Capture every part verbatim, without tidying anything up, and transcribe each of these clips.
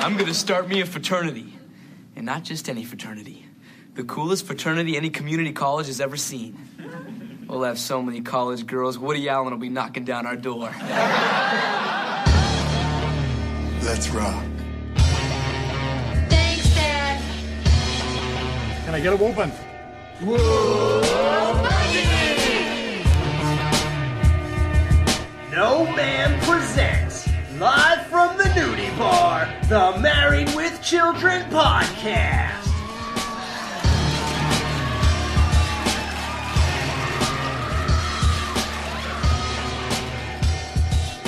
I'm gonna start me a fraternity. And not just any fraternity. The coolest fraternity any community college has ever seen. We'll have so many college girls, Woody Allen will be knocking down our door. Let's rock. Thanks, Dad. Can I get them open? Whoa! No Man presents, live from the nudie bar, the Married with Children podcast.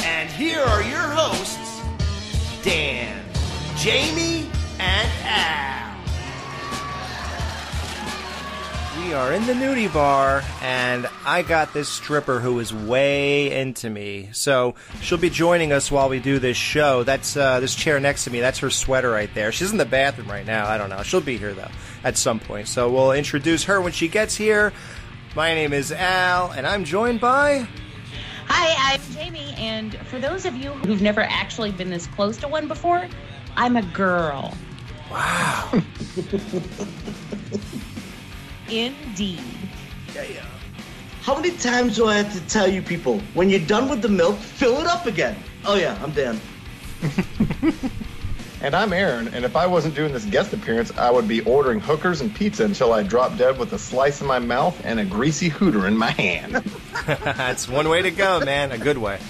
And here are your hosts, Dan, Jamie, and Al. We are in the nudie bar, and I got this stripper who is way into me, so she'll be joining us while we do this show. That's uh, this chair next to me. That's her sweater right there. She's in the bathroom right now. I don't know. She'll be here, though, at some point, so we'll introduce her when she gets here. My name is Al, and I'm joined by... Hi, I'm Jamie, and for those of you who've never actually been this close to one before, I'm a girl. Wow. Indeed. Yeah, yeah. How many times do I have to tell you people, when you're done with the milk, fill it up again? Oh yeah, I'm Dan. And I'm Aaron, and if I wasn't doing this guest appearance, I would be ordering hookers and pizza until I drop dead with a slice in my mouth and a greasy hooter in my hand. That's one way to go, man. A good way.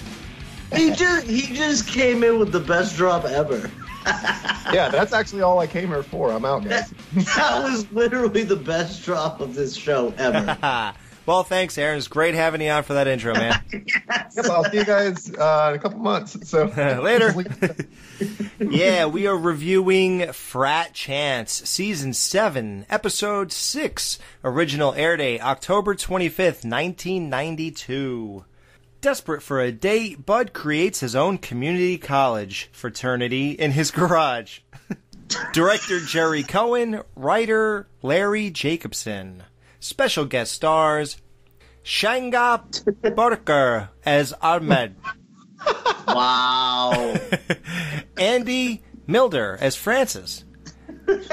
He just, he just came in with the best drop ever. Yeah, that's actually all I came here for. I'm out, guys. That, that was literally the best drop of this show ever. Well, thanks, Aaron. It's great having you on for that intro, man. Yes. Yep, I'll see you guys uh, in a couple months. So later. Yeah, we are reviewing Frat Chance, Season seven, Episode six, original air day, October twenty-fifth, nineteen ninety-two. Desperate for a date, Bud creates his own community college fraternity in his garage. Director Jerry Cohen, writer Larry Jacobson. Special guest stars, Shanga Barker as Ahmed. Wow. Andy Milder as Francis.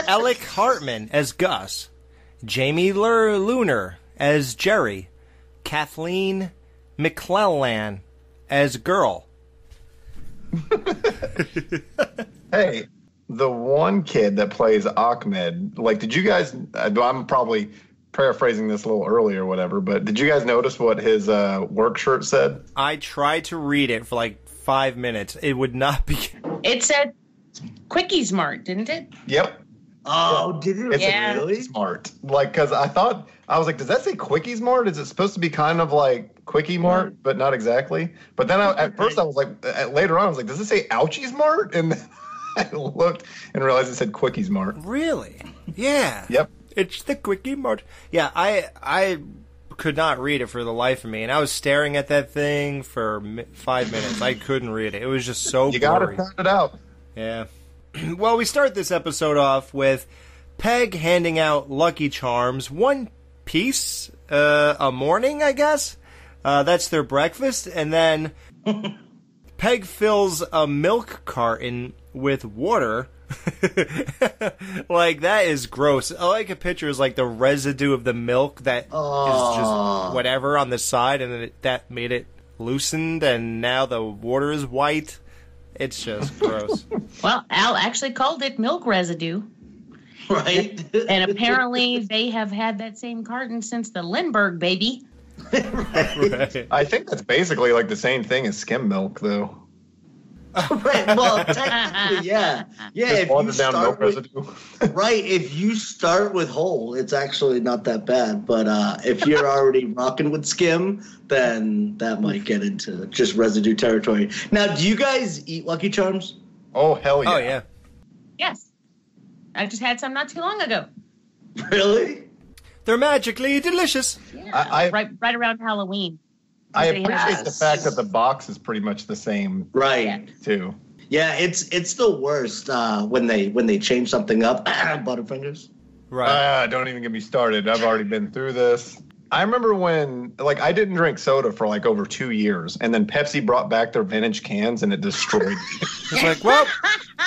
Alec Hartman as Gus. Jamie Ler-Luner as Jerry. Kathleen McClellan as Girl. Hey, the one kid that plays Ahmed, like, did you guys, I'm probably... paraphrasing this a little early or whatever, but did you guys notice what his uh, work shirt said? I tried to read it for like five minutes. It would not be... It said Quickies Mart, didn't it? Yep. Oh, yeah. Did it? It's yeah. Really smart. Like, because I thought, I was like, does that say Quickies Mart? Is it supposed to be kind of like Quickie Mart, but not exactly? But then I, at first I was like, at, later on I was like, does it say Ouchies Mart? And then I looked and realized it said Quickies Mart. Really? Yeah. Yep. It's the Quickie Mart. Yeah, I I could not read it for the life of me, and I was staring at that thing for mi five minutes. I couldn't read it. It was just so you gotta cut it out. Yeah. Well, we start this episode off with Peg handing out Lucky Charms, one piece uh, a morning, I guess. Uh, that's their breakfast, and then Peg fills a milk carton with water. Like, that is gross. All I could picture is like the residue of the milk that oh. is just whatever on the side, and then it, that made it loosened, and now the water is white. It's just gross. Well, Al actually called it milk residue, right? And apparently they have had that same carton since the Lindbergh baby. Right. Right. I think that's basically like the same thing as skim milk, though. Right, well, technically, yeah, yeah. If you start with, right, if you start with whole, it's actually not that bad. But uh, if you're already rocking with skim, then that might get into just residue territory. Now, do you guys eat Lucky Charms? Oh hell yeah! Oh yeah. Yes, I just had some not too long ago. Really? They're magically delicious. Yeah, I, I, right, right around Halloween. I appreciate the fact that the box is pretty much the same, right? Too. Yeah, it's it's the worst uh, when they when they change something up. Butterfingers. Right. Uh, don't even get me started. I've already been through this. I remember when, like, I didn't drink soda for like over two years, and then Pepsi brought back their vintage cans, and it destroyed me. It's like, well,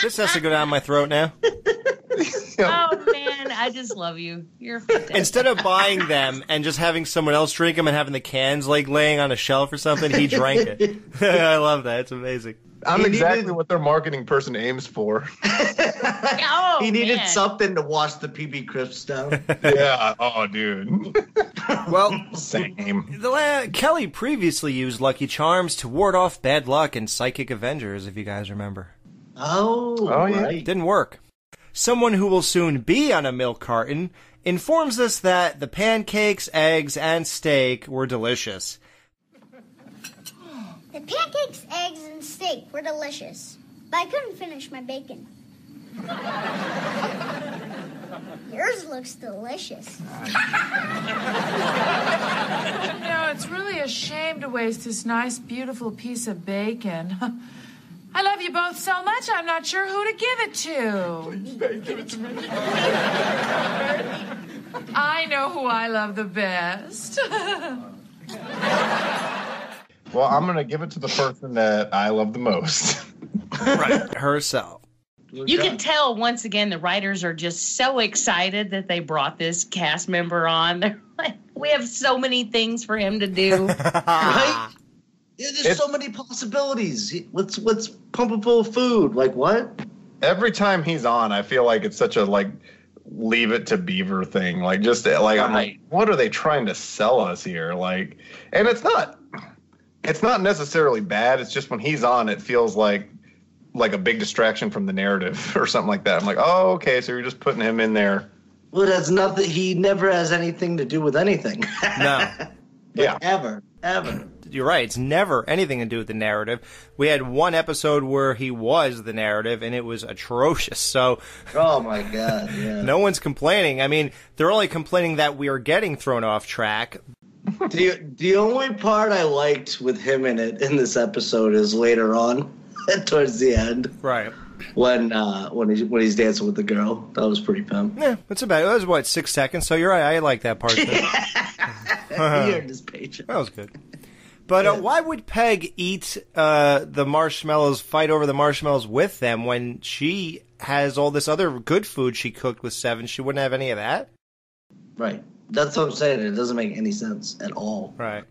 This has to go down my throat now. Oh, man, I just love you. You're fantastic. Instead of buying them and just having someone else drink them and having the cans like laying on a shelf or something, he drank it. I love that. It's amazing. I'm he exactly needed... what their marketing person aims for. Oh, he needed man. something to wash the P B Crisp down. Yeah. Oh, dude. Well, same. The, uh, Kelly previously used Lucky Charms to ward off bad luck in Psychic Avengers, if you guys remember. Oh, oh yeah. Right. Didn't work. Someone who will soon be on a milk carton informs us that the pancakes, eggs, and steak were delicious. The pancakes, eggs, and steak were delicious, but I couldn't finish my bacon. Yours looks delicious. You know, it's really a shame to waste this nice, beautiful piece of bacon. I love you both so much, I'm not sure who to give it to. Please, babe, give it to me. I know who I love the best. Well, I'm going to give it to the person that I love the most. Right. Herself. You can tell, once again, the writers are just so excited that they brought this cast member on. They're like, we have so many things for him to do. Right? Yeah, there's it's, so many possibilities. Let's let's pump up full food. Like what? Every time he's on, I feel like it's such a like Leave It to Beaver thing. Like just like I'm like, what are they trying to sell us here? Like, and it's not it's not necessarily bad. It's just when he's on, it feels like like a big distraction from the narrative or something like that. I'm like, oh, okay, so you're just putting him in there. Well, that's nothing. He never has anything to do with anything. No. Yeah. Ever. Ever. You're right. It's never anything to do with the narrative. We had one episode where he was the narrative, and it was atrocious. So, oh my god, yeah. No one's complaining. I mean, they're only complaining that we are getting thrown off track. The the only part I liked with him in it in this episode is later on, towards the end, right? When uh, when he's when he's dancing with the girl, that was pretty pimp. Yeah, that's about. It was what six seconds. So you're right. I like that part. Too. uh-huh. He earned his paycheck. That was good. But uh, why would Peg eat uh, the marshmallows, fight over the marshmallows with them when she has all this other good food she cooked with Seven? She wouldn't have any of that? Right. That's what I'm saying. It doesn't make any sense at all. Right.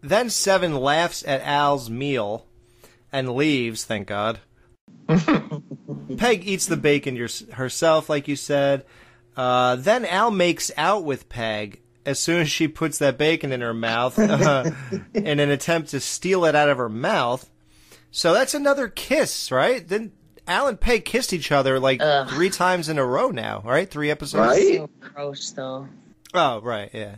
Then Seven laughs at Al's meal and leaves, thank God. Peg eats the bacon herself, like you said. Uh, then Al makes out with Peg as soon as she puts that bacon in her mouth uh, in an attempt to steal it out of her mouth. So that's another kiss, right? Then Al and Peg kissed each other like uh, three times in a row now, right? Three episodes. Right? So gross, though. Oh, right, yeah.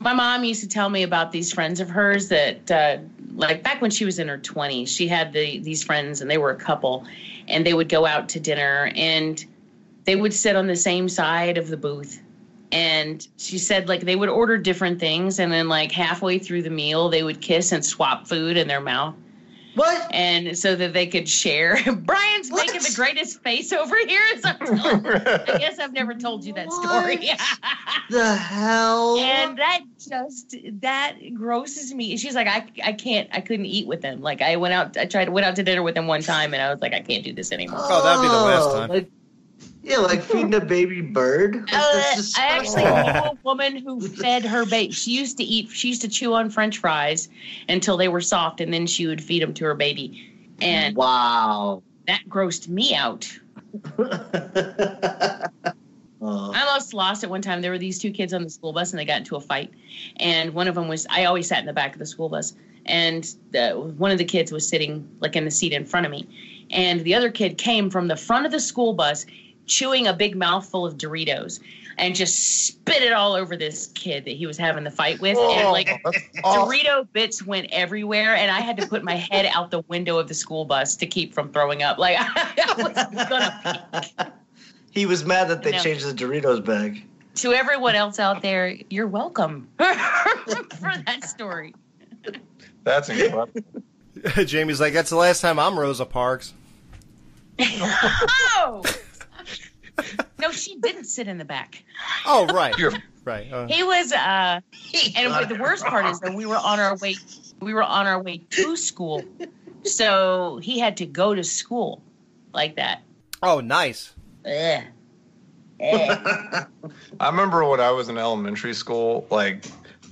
My mom used to tell me about these friends of hers that, uh, like, back when she was in her twenties, she had the, these friends, and they were a couple, and they would go out to dinner, and they would sit on the same side of the booth. And she said, like, they would order different things, and then, like, halfway through the meal, they would kiss and swap food in their mouth. What? And so that they could share. Brian's what? Making the greatest face over here. As I'm telling you. I guess I've never told you that what? story. The hell? And that just, that grosses me. She's like, I, I can't, I couldn't eat with them. Like, I went out, I tried, went out to dinner with them one time, and I was like, I can't do this anymore. Oh, that'd be the last time. Like, yeah, like feeding a baby bird. Like, that's uh, I actually knew a woman who fed her baby. She used to eat. She used to chew on French fries until they were soft, and then she would feed them to her baby. And wow, that grossed me out. Oh. I almost lost it one time. There were these two kids on the school bus, and they got into a fight. And one of them was. I always sat in the back of the school bus, and the, one of the kids was sitting like in the seat in front of me, and the other kid came from the front of the school bus, chewing a big mouthful of Doritos and just spit it all over this kid that he was having the fight with. Oh, and like Dorito bits went everywhere, and I had to put my head out the window of the school bus to keep from throwing up. Like I was gonna peek. He was mad that they you know, changed the Doritos bag. To everyone else out there, you're welcome for that story. That's incredible. Jamie's like, that's the last time I'm Rosa Parks. Oh! No, she didn't sit in the back. Oh, right. You're right. Uh, he was, uh, and the worst part is that we were on our way, we were on our way to school, so he had to go to school like that. Oh, nice. Yeah. I remember when I was in elementary school, like,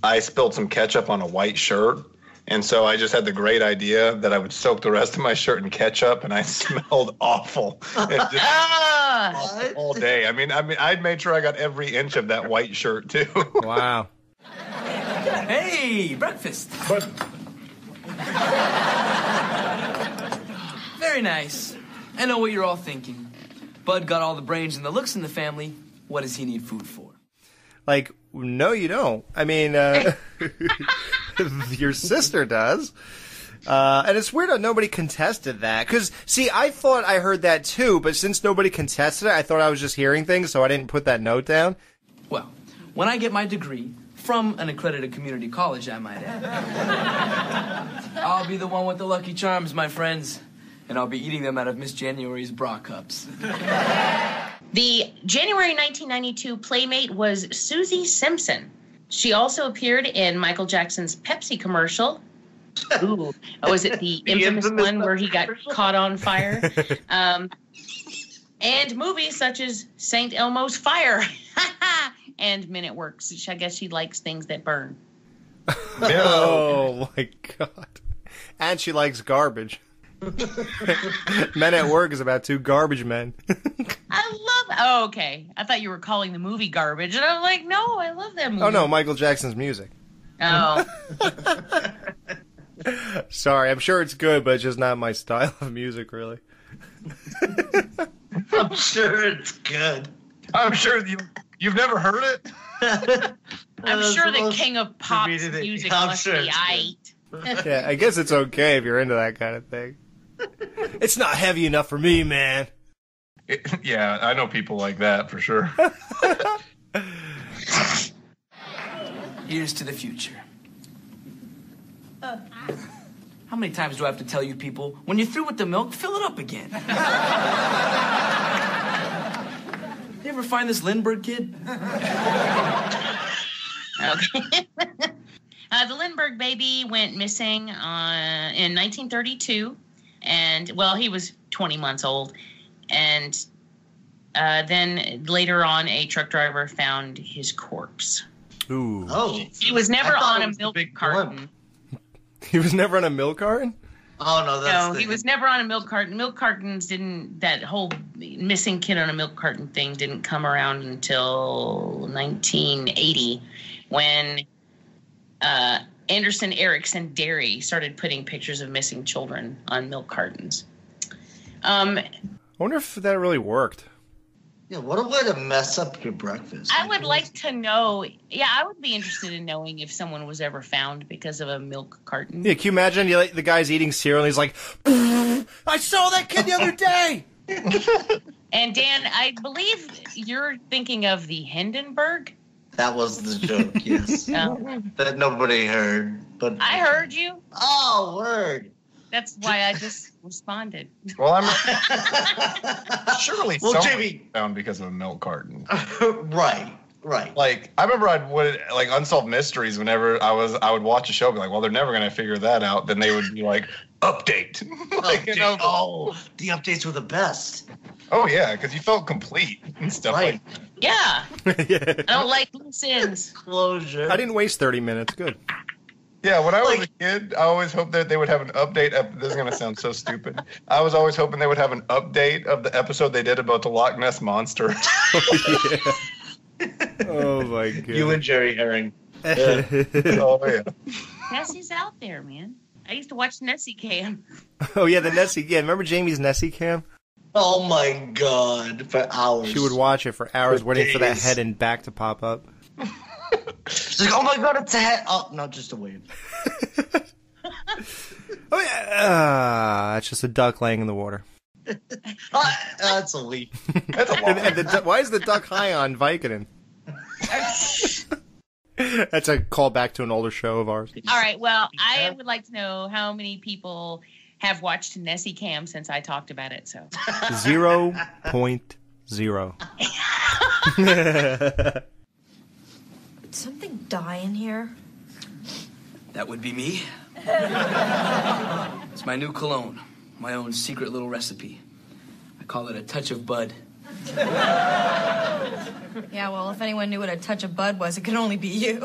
I spilled some ketchup on a white shirt, and so I just had the great idea that I would soak the rest of my shirt in ketchup, and I smelled awful just, all, all day. I mean, I mean, I made sure I got every inch of that white shirt too. Wow. Hey, breakfast. But very nice. I know what you're all thinking. Bud got all the brains and the looks in the family. What does he need food for? Like, no, you don't. I mean, uh, your sister does. Uh, and it's weird that nobody contested that. Because, see, I thought I heard that too, but since nobody contested it, I thought I was just hearing things, so I didn't put that note down. Well, when I get my degree from an accredited community college, I might add, I'll be the one with the Lucky Charms, my friends. And I'll be eating them out of Miss January's bra cups. The January nineteen ninety-two playmate was Susie Simpson. She also appeared in Michael Jackson's Pepsi commercial. Ooh, oh, was it the, the infamous, infamous one where he got caught on fire? Um, and movies such as Saint Elmo's Fire and Men at Work. I guess she likes things that burn. Oh, my God. And she likes garbage. Men at Work is about two garbage men. I love oh okay I thought you were calling the movie garbage, and I'm like, no, I love that movie. Oh no, Michael Jackson's music. Oh. Sorry, I'm sure it's good, but it's just not my style of music, really. I'm sure it's good. I'm sure you, you've never heard it. I'm uh, sure the king of pop's music must sure be aight. Yeah, I guess it's okay if you're into that kind of thing. It's not heavy enough for me, man. It, yeah, I know people like that for sure. Here's to the future. Uh, How many times do I have to tell you people, when you're through with the milk, fill it up again? You ever find this Lindbergh kid? Okay. Uh, the Lindbergh baby went missing uh, in nineteen thirty-two, and, well, he was twenty months old, and uh, then later on, a truck driver found his corpse. Ooh. Oh. He was never on a milk carton. He was never on a milk carton? Oh, no, that's... No, the... he was never on a milk carton. Milk cartons didn't... That whole missing kid on a milk carton thing didn't come around until nineteen eighty, when... Uh, Anderson Erickson Dairy started putting pictures of missing children on milk cartons. Um, I wonder if that really worked. Yeah, what a way to mess up your breakfast. I would like to know. Yeah, I would be interested in knowing if someone was ever found because of a milk carton. Yeah, can you imagine you, like, the guy's eating cereal and he's like, I saw that kid the other day! And Dan, I believe you're thinking of the Hindenburg? That was the joke, yes. Oh. That nobody heard. But I heard you. Oh, word. That's why I just responded. Well, I'm surely well, Jamie found because of a milk carton. Right, right. Like, I remember I'd would like Unsolved Mysteries whenever I was I would watch a show, be like, well, they're never gonna figure that out. Then they would be like, update. Like, update. You know, oh, the updates were the best. Oh, yeah, because you felt complete and stuff right. Like that. Yeah. Yeah. I don't like loose ends. Closure. I didn't waste thirty minutes. Good. Yeah, when I was like, a kid, I always hoped that they would have an update. Ep- this is going to sound so stupid. I was always hoping they would have an update of the episode they did about the Loch Ness Monster. Oh, yeah. Oh, my God. You and Jerry Herring. Yeah. Oh, yeah. Nessie's out there, man. I used to watch Nessie Cam. Oh, yeah, the Nessie. Yeah, remember Jamie's Nessie Cam? Oh, my God, for hours. She would watch it for hours, for waiting days. For that head and back to pop up. She's like, oh, my God, it's a head. Oh, no, just a wave. Oh, yeah. Uh, it's just a duck laying in the water. uh, that's a leaf. That's a and, and the, why is the duck high on Vicodin? That's a callback to an older show of ours. All right, well, I would like to know how many people... have watched Nessie Cam since I talked about it, so. Zero point zero. Did something die in here? That would be me. It's my new cologne, my own secret little recipe. I Call it a touch of bud. Yeah, well, if anyone knew what a touch of bud was, it could only be you.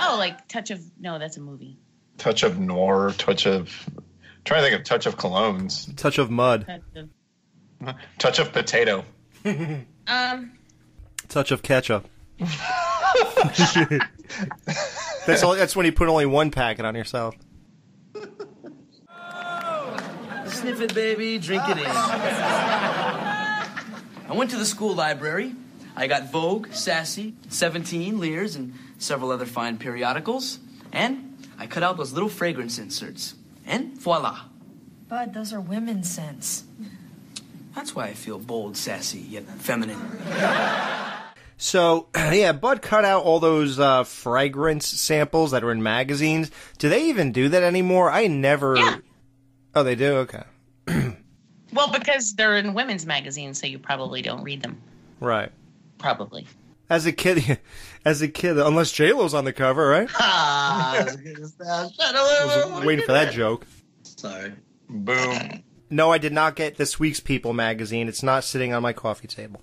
Oh, like touch of... No, that's a movie. Touch of noir, touch of... I'm trying to think of touch of colognes. Touch of mud. Touch of, touch of potato. um. Touch of ketchup. That's all. That's when you put only one packet on yourself. Sniff it, baby. Drink it in. I went to the school library. I got Vogue, Sassy, seventeen, Lears, and several other fine periodicals. And I cut out those little fragrance inserts. And voila. Bud, those are women's scents. That's why I feel bold, sassy, yet feminine. So, yeah, Bud cut out all those uh, fragrance samples that were in magazines. Do they even do that anymore? I never... Yeah. Oh, they do? Okay. Well, because they're in women's magazines, so you probably don't read them. Right. Probably. As a kid, as a kid, unless J-Lo's on the cover, right? Ah, I was, I was waiting for that joke. Sorry. Boom. No, I did not get this week's People magazine. It's not sitting on my coffee table.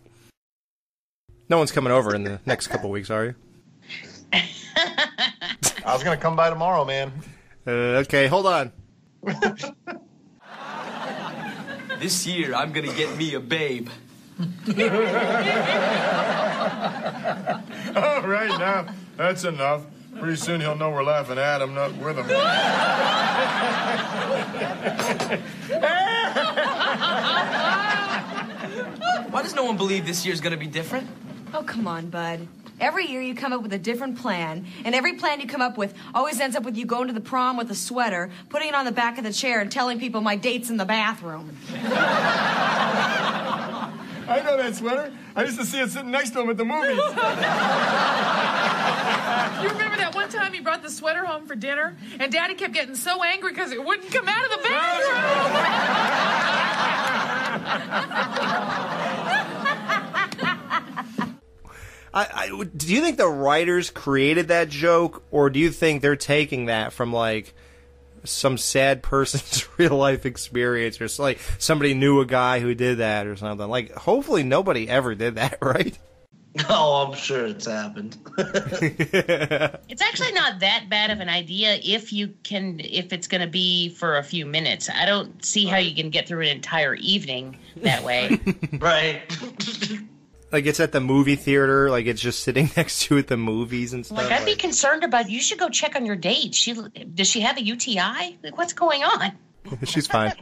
No one's coming over in the next couple weeks, are you? I was going to come by tomorrow, man. Uh, okay, hold on. This year, I'm going to get me a babe. Oh, right now, that's enough. Pretty soon he'll know we're laughing at him, not with him. Why does no one believe this year's going to be different? Oh, come on, Bud. Every year you come up with a different plan, and every plan you come up with always ends up with you going to the prom with a sweater, putting it on the back of the chair, and telling people my date's in the bathroom. I know that sweater. I used to see it sitting next to him at the movies. You remember that one time he brought the sweater home for dinner, and Daddy kept getting so angry because it wouldn't come out of the bathroom? I, I, do you think the writers created that joke, or do you think they're taking that from, like, some sad person's real-life experience, or like somebody knew a guy who did that or something? Like, hopefully nobody ever did that, right? Oh, I'm sure it's happened. It's actually not that bad of an idea if you can, if it's going to be for a few minutes. I don't see how you can get through an entire evening that way. Right. Like, it's at the movie theater, like, it's just sitting next to it at the movies and stuff. Like, I'd be concerned about, you should go check on your date. She, does she have a U T I? Like, what's going on? She's fine.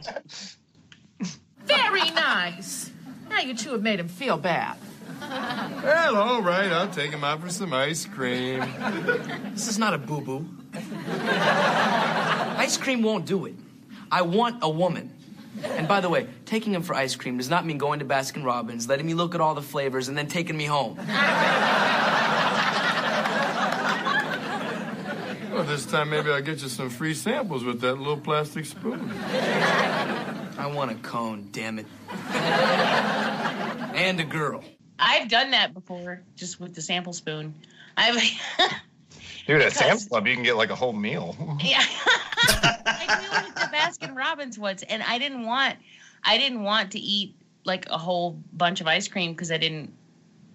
Very nice. Now you two have made him feel bad. Well, all right, I'll take him out for some ice cream. This is not a boo-boo. Ice cream won't do it. I want a woman. And by the way, taking him for ice cream does not mean going to Baskin-Robbins, letting me look at all the flavors, and then taking me home. Well, this time maybe I'll get you some free samples with that little plastic spoon. I want a cone, damn it. And a girl. I've done that before, just with the sample spoon. I've... Dude, at Sam's Club, you can get like a whole meal. Yeah. I deal with the Baskin-Robbins ones, and I didn't want, I didn't want to eat like a whole bunch of ice cream because I didn't,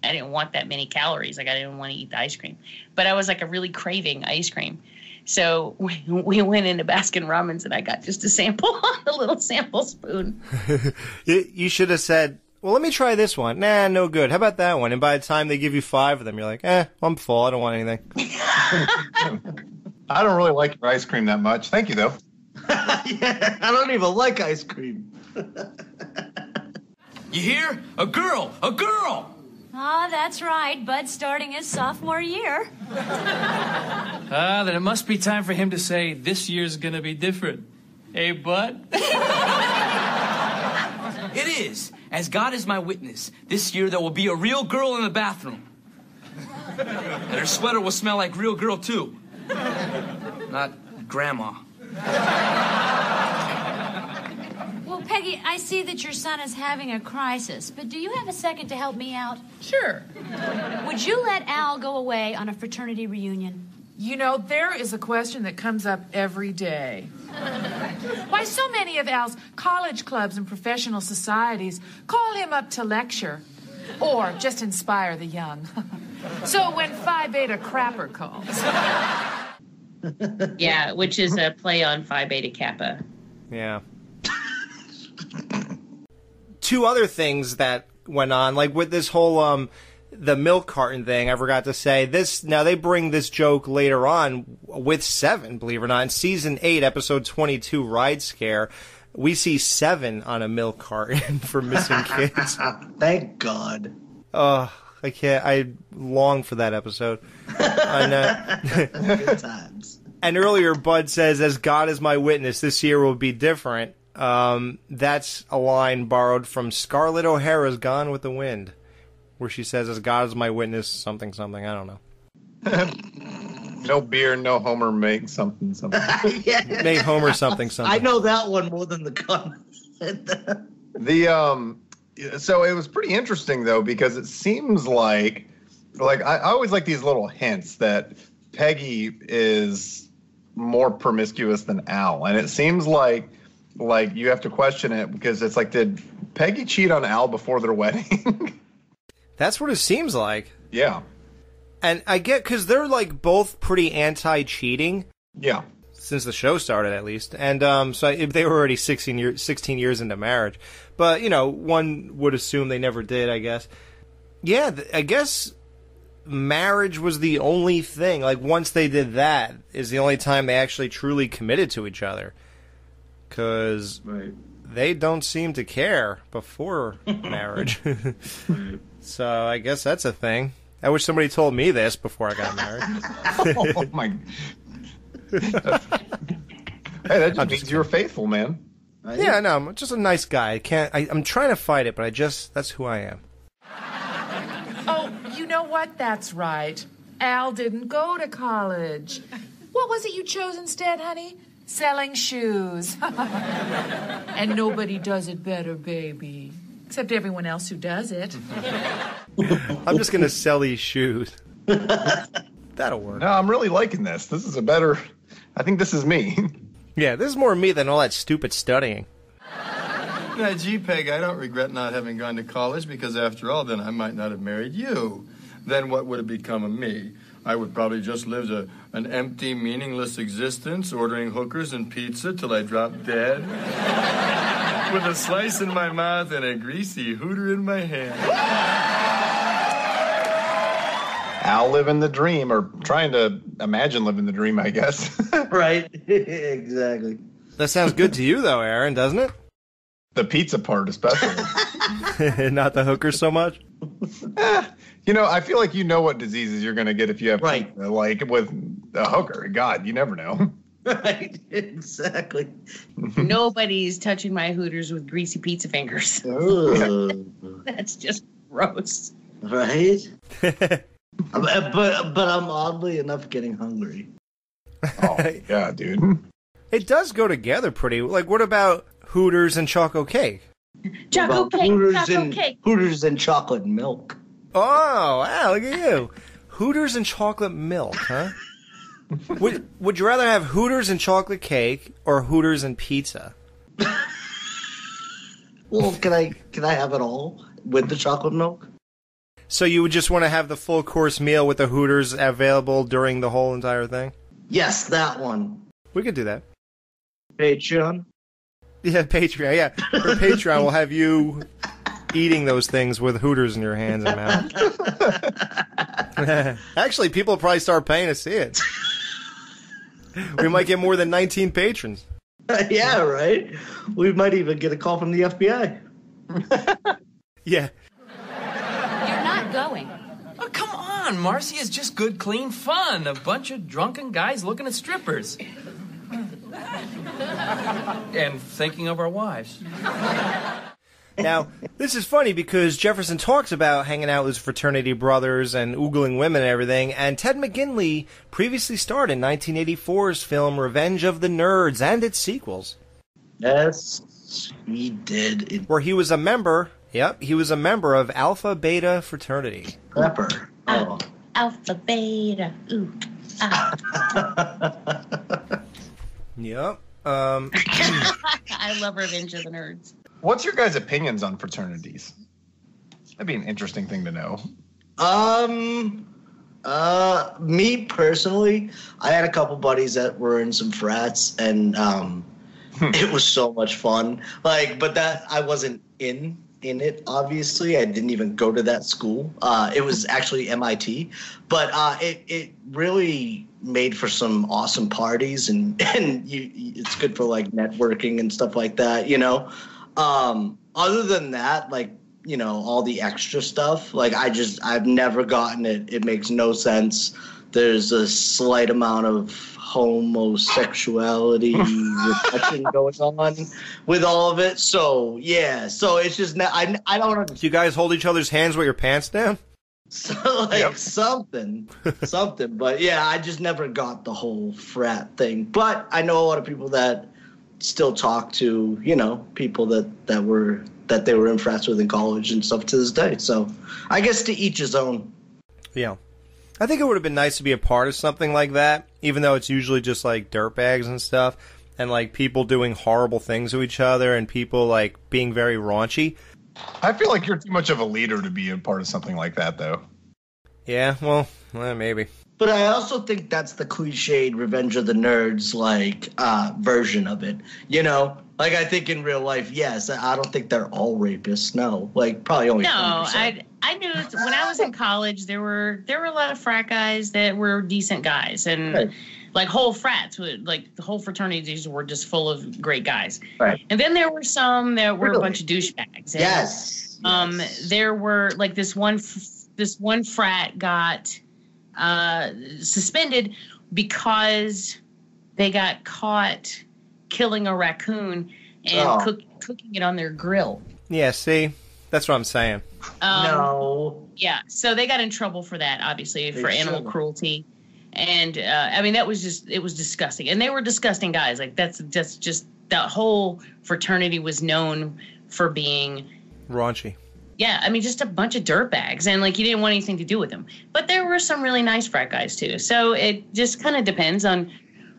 I didn't want that many calories. Like, I didn't want to eat the ice cream, but I was like a really craving ice cream. So we, we went into Baskin-Robbins, and I got just a sample on the little sample spoon. you, you should have said, well, let me try this one. Nah, no good. How about that one? And by the time they give you five of them, you're like, eh, I'm full. I don't want anything. I don't really like your ice cream that much. Thank you, though. Yeah, I don't even like ice cream. You hear? A girl! A girl! Ah, oh, that's right. Bud's starting his sophomore year. Ah, uh, then it must be time for him to say, this year's going to be different. Eh, Bud? It is. As God is my witness, this year there will be a real girl in the bathroom. And her sweater will smell like real girl, too. Not grandma. Well, Peggy, I see that your son is having a crisis, but do you have a second to help me out? Sure. Would you let Al go away on a fraternity reunion? You know, there is a question that comes up every day. Why, so many of Al's college clubs and professional societies call him up to lecture or just inspire the young. So when Phi Beta Crapper calls. Yeah, which is a play on Phi Beta Kappa. Yeah. Two other things that went on, like with this whole... um. the milk carton thing, I forgot to say this. Now they bring this joke later on with Seven, believe it or not, in season eight, episode twenty-two, Ride Scare. We see Seven on a milk carton for missing kids. Thank God. Oh, I can't. I long for that episode. And, uh, good times. And earlier, Bud says, "As God is my witness, this year will be different." Um, that's a line borrowed from Scarlett O'Hara's "Gone with the Wind," where she says, "As God is my witness, something, something." I don't know. No beer, no Homer, make something, something. Yeah. Make Homer something, something. I know that one more than the gun. the um, so it was pretty interesting though, because it seems like, like I, I always like these little hints that Peggy is more promiscuous than Al, and it seems like like you have to question it because it's like, did Peggy cheat on Al before their wedding? That's what it seems like. Yeah. And I get, because they're like both pretty anti-cheating. Yeah. Since the show started, at least. And um, so I, they were already sixteen years, sixteen years into marriage. But, you know, one would assume they never did, I guess. Yeah, th I guess marriage was the only thing. Like, once they did that is the only time they actually truly committed to each other. Because right. They don't seem to care before marriage. Right. So I guess that's a thing. I wish somebody told me this before I got married. Oh, my. Hey, that just means you're faithful, man. Right? Yeah, I know. I'm just a nice guy. I can't, I, I'm trying to fight it, but I just, that's who I am. Oh, you know what? That's right. Al didn't go to college. What was it you chose instead, honey? Selling shoes. And nobody does it better, baby. Except everyone else who does it. I'm just going to sell these shoes. That'll work. No, I'm really liking this. This is a better... I think this is me. Yeah, this is more me than all that stupid studying. Now, gee, Peg, I don't regret not having gone to college because, after all, then I might not have married you. Then what would have become of me? I would probably just lived a, an empty, meaningless existence, ordering hookers and pizza till I dropped dead. With a slice in my mouth and a greasy hooter in my hand. Al living the dream, or trying to imagine living the dream, I guess. Right, exactly. That sounds good to you, though, Aaron, doesn't it? The pizza part, especially. Not the hooker so much? Eh, you know, I feel like you know what diseases you're going to get if you have right. pizza, like with a hooker. God, you never know. Right, exactly. Nobody's touching my Hooters with greasy pizza fingers. That's just gross. Right? but, but I'm oddly enough getting hungry. Oh, yeah, dude. It does go together pretty. Like, what about Hooters and Choco Cake? Choco Cake, Hooters Choco and, Cake. Hooters and chocolate milk. Oh, wow, look at you. Hooters and chocolate milk, huh? Would Would you rather have Hooters and chocolate cake or Hooters and pizza? Well, can I can I have it all with the chocolate milk? So you would just want to have the full course meal with the Hooters available during the whole entire thing? Yes, that one. We could do that. Patreon. Yeah, Patreon. Yeah, for Patreon, we'll have you eating those things with Hooters in your hands and mouth. Actually, people will probably start paying to see it. We might get more than nineteen patrons. Uh, yeah, right? We might even get a call from the F B I. Yeah. You're not going. Oh, come on. Marcy is just good, clean fun. A bunch of drunken guys looking at strippers. And thinking of our wives. Now, this is funny because Jefferson talks about hanging out with his fraternity brothers and oogling women and everything, and Ted McGinley previously starred in nineteen eighty-four's film Revenge of the Nerds and its sequels. Yes, he did. It where he was a member, yep, he was a member of Alpha Beta fraternity. Pepper. Oh. Alpha Beta. Ooh. Ah. Yep. Um, I love Revenge of the Nerds. What's your guys' opinions on fraternities? That'd be an interesting thing to know. Um, uh, me personally, I had a couple buddies that were in some frats, and um, it was so much fun. Like, but that I wasn't in in it. Obviously, I didn't even go to that school. Uh, it was actually M I T, but uh, it it really made for some awesome parties, and and you, it's good for like networking and stuff like that. You know, um, other than that, like. You know, all the extra stuff. Like, I just, I've never gotten it. It makes no sense. There's a slight amount of homosexuality repression going on with all of it. So, yeah. So it's just, I, I don't understand. Do you guys hold each other's hands with your pants down? So, like, yep. something. Something. But, yeah, I just never got the whole frat thing. But I know a lot of people that still talk to, you know, people that, that were... that they were in frats with in college and stuff to this day. So I guess to each his own. Yeah. I think it would have been nice to be a part of something like that, even though it's usually just like dirtbags and stuff and like people doing horrible things to each other and people like being very raunchy. I feel like you're too much of a leader to be a part of something like that, though. Yeah, well, well maybe. But I also think that's the cliched Revenge of the Nerds like uh, version of it, you know? Like, I think in real life, yes. I don't think they're all rapists. No, like probably only. No, one hundred percent. I I knew when I was in college there were there were a lot of frat guys that were decent guys, and right. like whole frats would like the whole fraternities were just full of great guys. Right. And then there were some that were really? a bunch of douchebags. And, yes. Um, yes. There were like this one this one frat got uh, suspended because they got caught killing a raccoon and oh. cook, cooking it on their grill. Yeah, see? That's what I'm saying. Um, no. Yeah, so they got in trouble for that, obviously, they for shouldn't. animal cruelty. And, uh, I mean, that was just, it was disgusting. And they were disgusting guys. Like, that's, that's just, that whole fraternity was known for being... raunchy. Yeah, I mean, just a bunch of dirtbags. And, like, you didn't want anything to do with them. But there were some really nice frat guys, too. So it just kind of depends on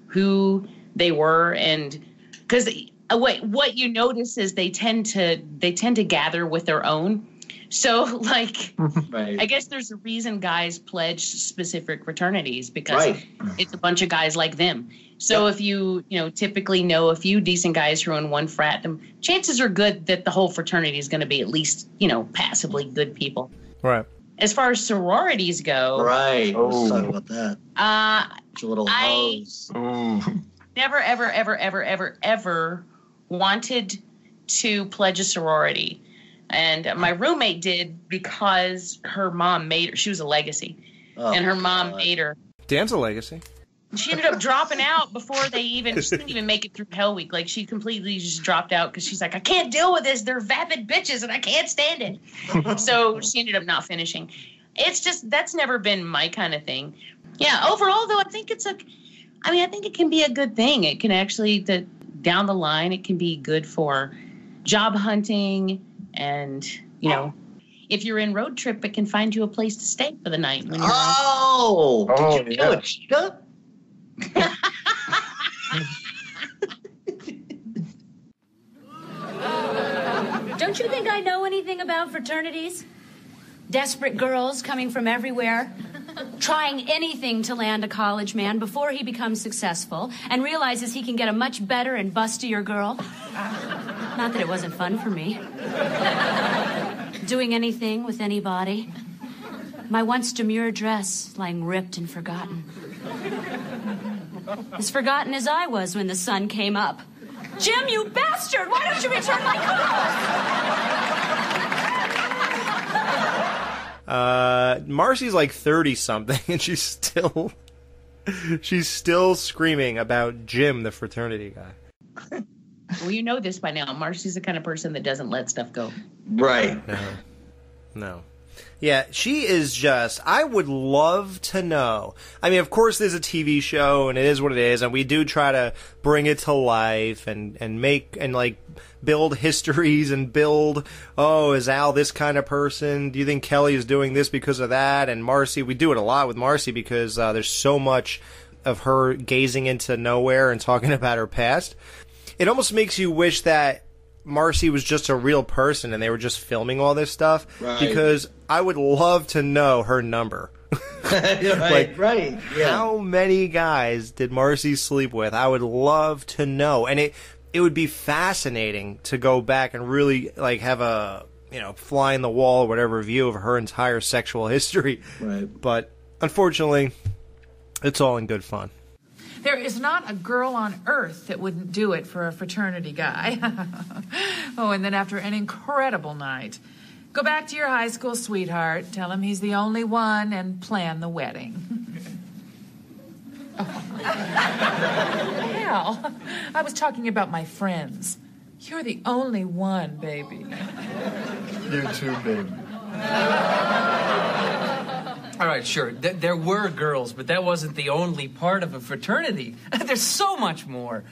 who... they were, and because what what you notice is they tend to they tend to gather with their own. So, like, right. I guess there's a reason guys pledge specific fraternities because right. it's a bunch of guys like them. So, yep. if you you know typically know a few decent guys who are in one frat, then chances are good that the whole fraternity is going to be at least you know passably good people. Right. As far as sororities go, right? Oh. Let's talk about that. Uh, it's a little I. Mm. Never, ever, ever, ever, ever, ever wanted to pledge a sorority. And my roommate did because her mom made her. She was a legacy. Oh, and her mom God. made her. Dan's a legacy. She ended up dropping out before they even, she didn't even make it through Hell Week. Like, she completely just dropped out because she's like, I can't deal with this. They're vapid bitches and I can't stand it. So she ended up not finishing. It's just, that's never been my kind of thing. Yeah, overall, though, I think it's a... I mean, I think it can be a good thing. It can actually, the, down the line, it can be good for job hunting. And, you know, if you're in road trip, it can find you a place to stay for the night. When you're oh! oh! Did you yeah. do it, Shanga? Don't you think I know anything about fraternities? Desperate girls coming from everywhere. Trying anything to land a college man before he becomes successful and realizes he can get a much better and bustier girl. Not that it wasn't fun for me. Doing anything with anybody. My once demure dress lying ripped and forgotten. As forgotten as I was when the sun came up. Jim, you bastard! Why don't you return my calls? Uh, Marcy's like thirty something and she's still she's still screaming about Jim, the fraternity guy. Well, you know this by now. Marcy's the kind of person that doesn't let stuff go. Right. No. No. Yeah, she is just, I would love to know. I mean, of course there's a T V show and it is what it is and we do try to bring it to life and, and make, and like build histories and build, oh, is Al this kind of person? Do you think Kelly is doing this because of that? And Marcy, we do it a lot with Marcy because uh, there's so much of her gazing into nowhere and talking about her past. It almost makes you wish that Marcy was just a real person and they were just filming all this stuff, right? Because I would love to know her number. right, like, right. Yeah. How many guys did Marcy sleep with? I would love to know. And it it would be fascinating to go back and really like have a, you know, fly in the wall or whatever view of her entire sexual history. Right. But unfortunately, it's all in good fun. There is not a girl on earth that wouldn't do it for a fraternity guy. Oh, and then after an incredible night, go back to your high school sweetheart, tell him he's the only one, and plan the wedding. Oh. Hell, I was talking about my friends. You're the only one, baby. You too, baby. All right, sure. Th- there were girls, but that wasn't the only part of a fraternity. There's so much more.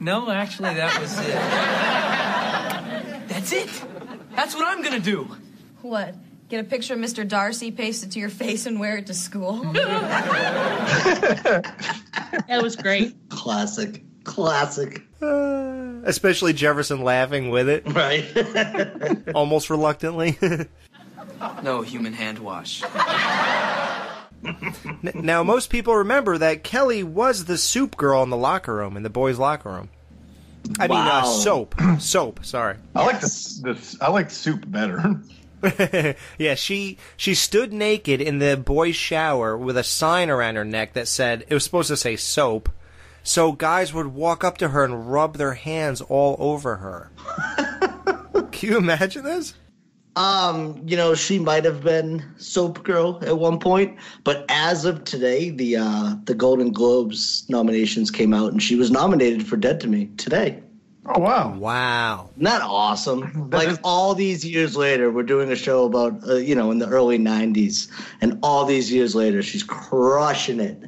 No, actually, that was it. That's it. That's what I'm going to do. What? Get a picture of Mister Darcy, paste it to your face, and wear it to school? That was great. Classic. Classic. Uh, especially Jefferson laughing with it. Right. Almost reluctantly. No human hand wash. Now, most people remember that Kelly was the soup girl in the locker room, in the boys' locker room. I wow. mean, uh, soap. Soap, sorry. I like the, the, I like soup better. Yeah, she she stood naked in the boys' shower with a sign around her neck that said, it was supposed to say soap, so guys would walk up to her and rub their hands all over her. Can you imagine this? Um, you know, she might have been soap girl at one point, but as of today, the uh, the Golden Globes nominations came out, and she was nominated for Dead to Me today. Oh, wow. Wow. Isn't that awesome? That like, is- all these years later, we're doing a show about, uh, you know, in the early nineties, and all these years later, she's crushing it.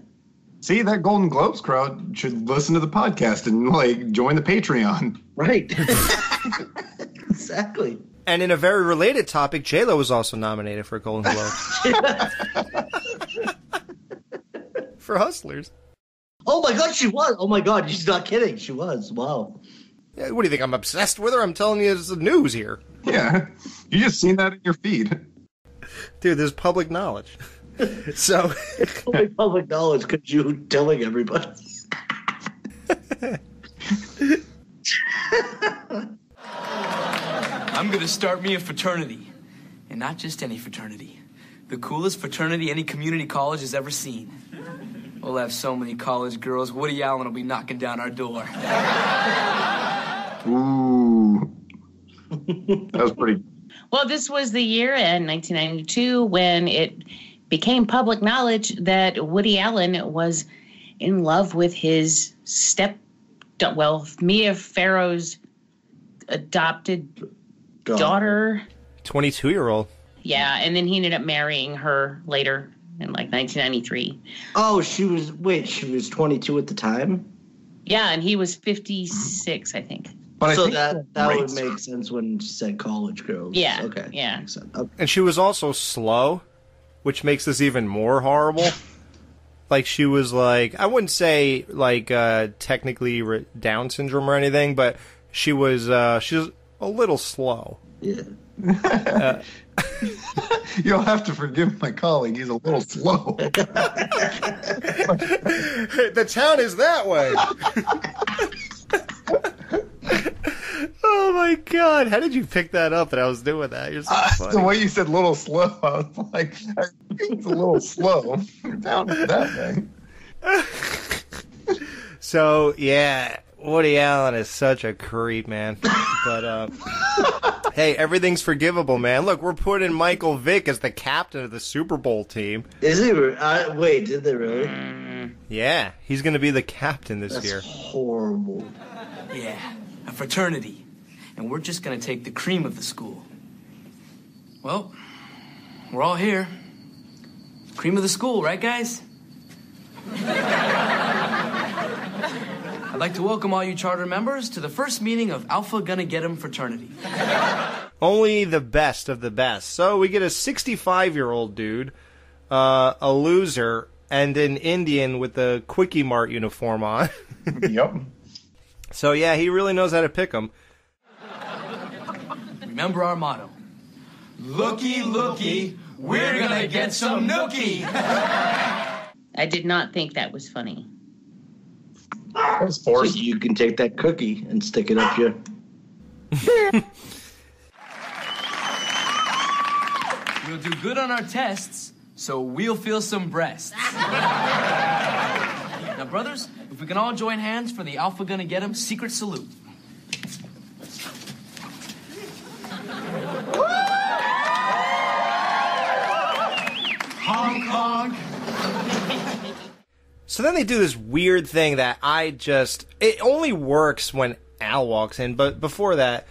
See, that Golden Globes crowd should listen to the podcast and, like, join the Patreon. Right. Exactly. And in a very related topic, J-Lo was also nominated for Golden Globes. For Hustlers. Oh, my God, she was. Oh, my God, she's not kidding. She was. Wow. Yeah, what do you think? I'm obsessed with her? I'm telling you, it's the news here. Yeah. You just seen that in your feed. Dude, there's public knowledge. So it's only public knowledge because you're telling everybody. I'm going to start me a fraternity, and not just any fraternity. The coolest fraternity any community college has ever seen. We'll have so many college girls, Woody Allen will be knocking down our door. Ooh. That was pretty... Well, this was the year in nineteen ninety-two when it became public knowledge that Woody Allen was in love with his step... Well, Mia Farrow's adopted... daughter. twenty-two-year-old. Yeah, and then he ended up marrying her later in, like, nineteen ninety-three. Oh, she was, wait, she was twenty-two at the time? Yeah, and he was fifty-six, I think. But I so think that, that right. would make sense when she said college girls. Yeah, okay. Yeah. Okay. And she was also slow, which makes this even more horrible. Like, she was, like, I wouldn't say, like, uh, technically re- Down syndrome or anything, but she was, uh, she was... a little slow. Yeah. Uh, You'll have to forgive my colleague. He's a little slow. The town is that way. Oh, my God. How did you pick that up that I was doing that? You're so uh, funny. The way you said little slow, I was like, I think it's a little slow. Down that way. So, yeah. Woody Allen is such a creep, man. But, uh, hey, everything's forgivable, man. Look, we're putting Michael Vick as the captain of the Super Bowl team. Is he? Uh, wait, did they really? Yeah, he's going to be the captain this That's year. That's horrible. Yeah, a fraternity. And we're just going to take the cream of the school. Well, we're all here. Cream of the school, right, guys? I'd like to welcome all you charter members to the first meeting of Alpha Gonna Get 'em Fraternity. Only the best of the best. So we get a sixty-five-year-old dude, uh, a loser, and an Indian with a Quickie Mart uniform on. Yep. So, yeah, he really knows how to pick them. Remember our motto. Looky, looky, we're gonna get some nookie. I did not think that was funny. That was forced. You can take that cookie and stick it up your... We'll do good on our tests, so we'll feel some breasts. Now, brothers, if we can all join hands for the Alpha Gonna Get 'em secret salute. Honk, honk. So then they do this weird thing that I just... It only works when Al walks in, but before that...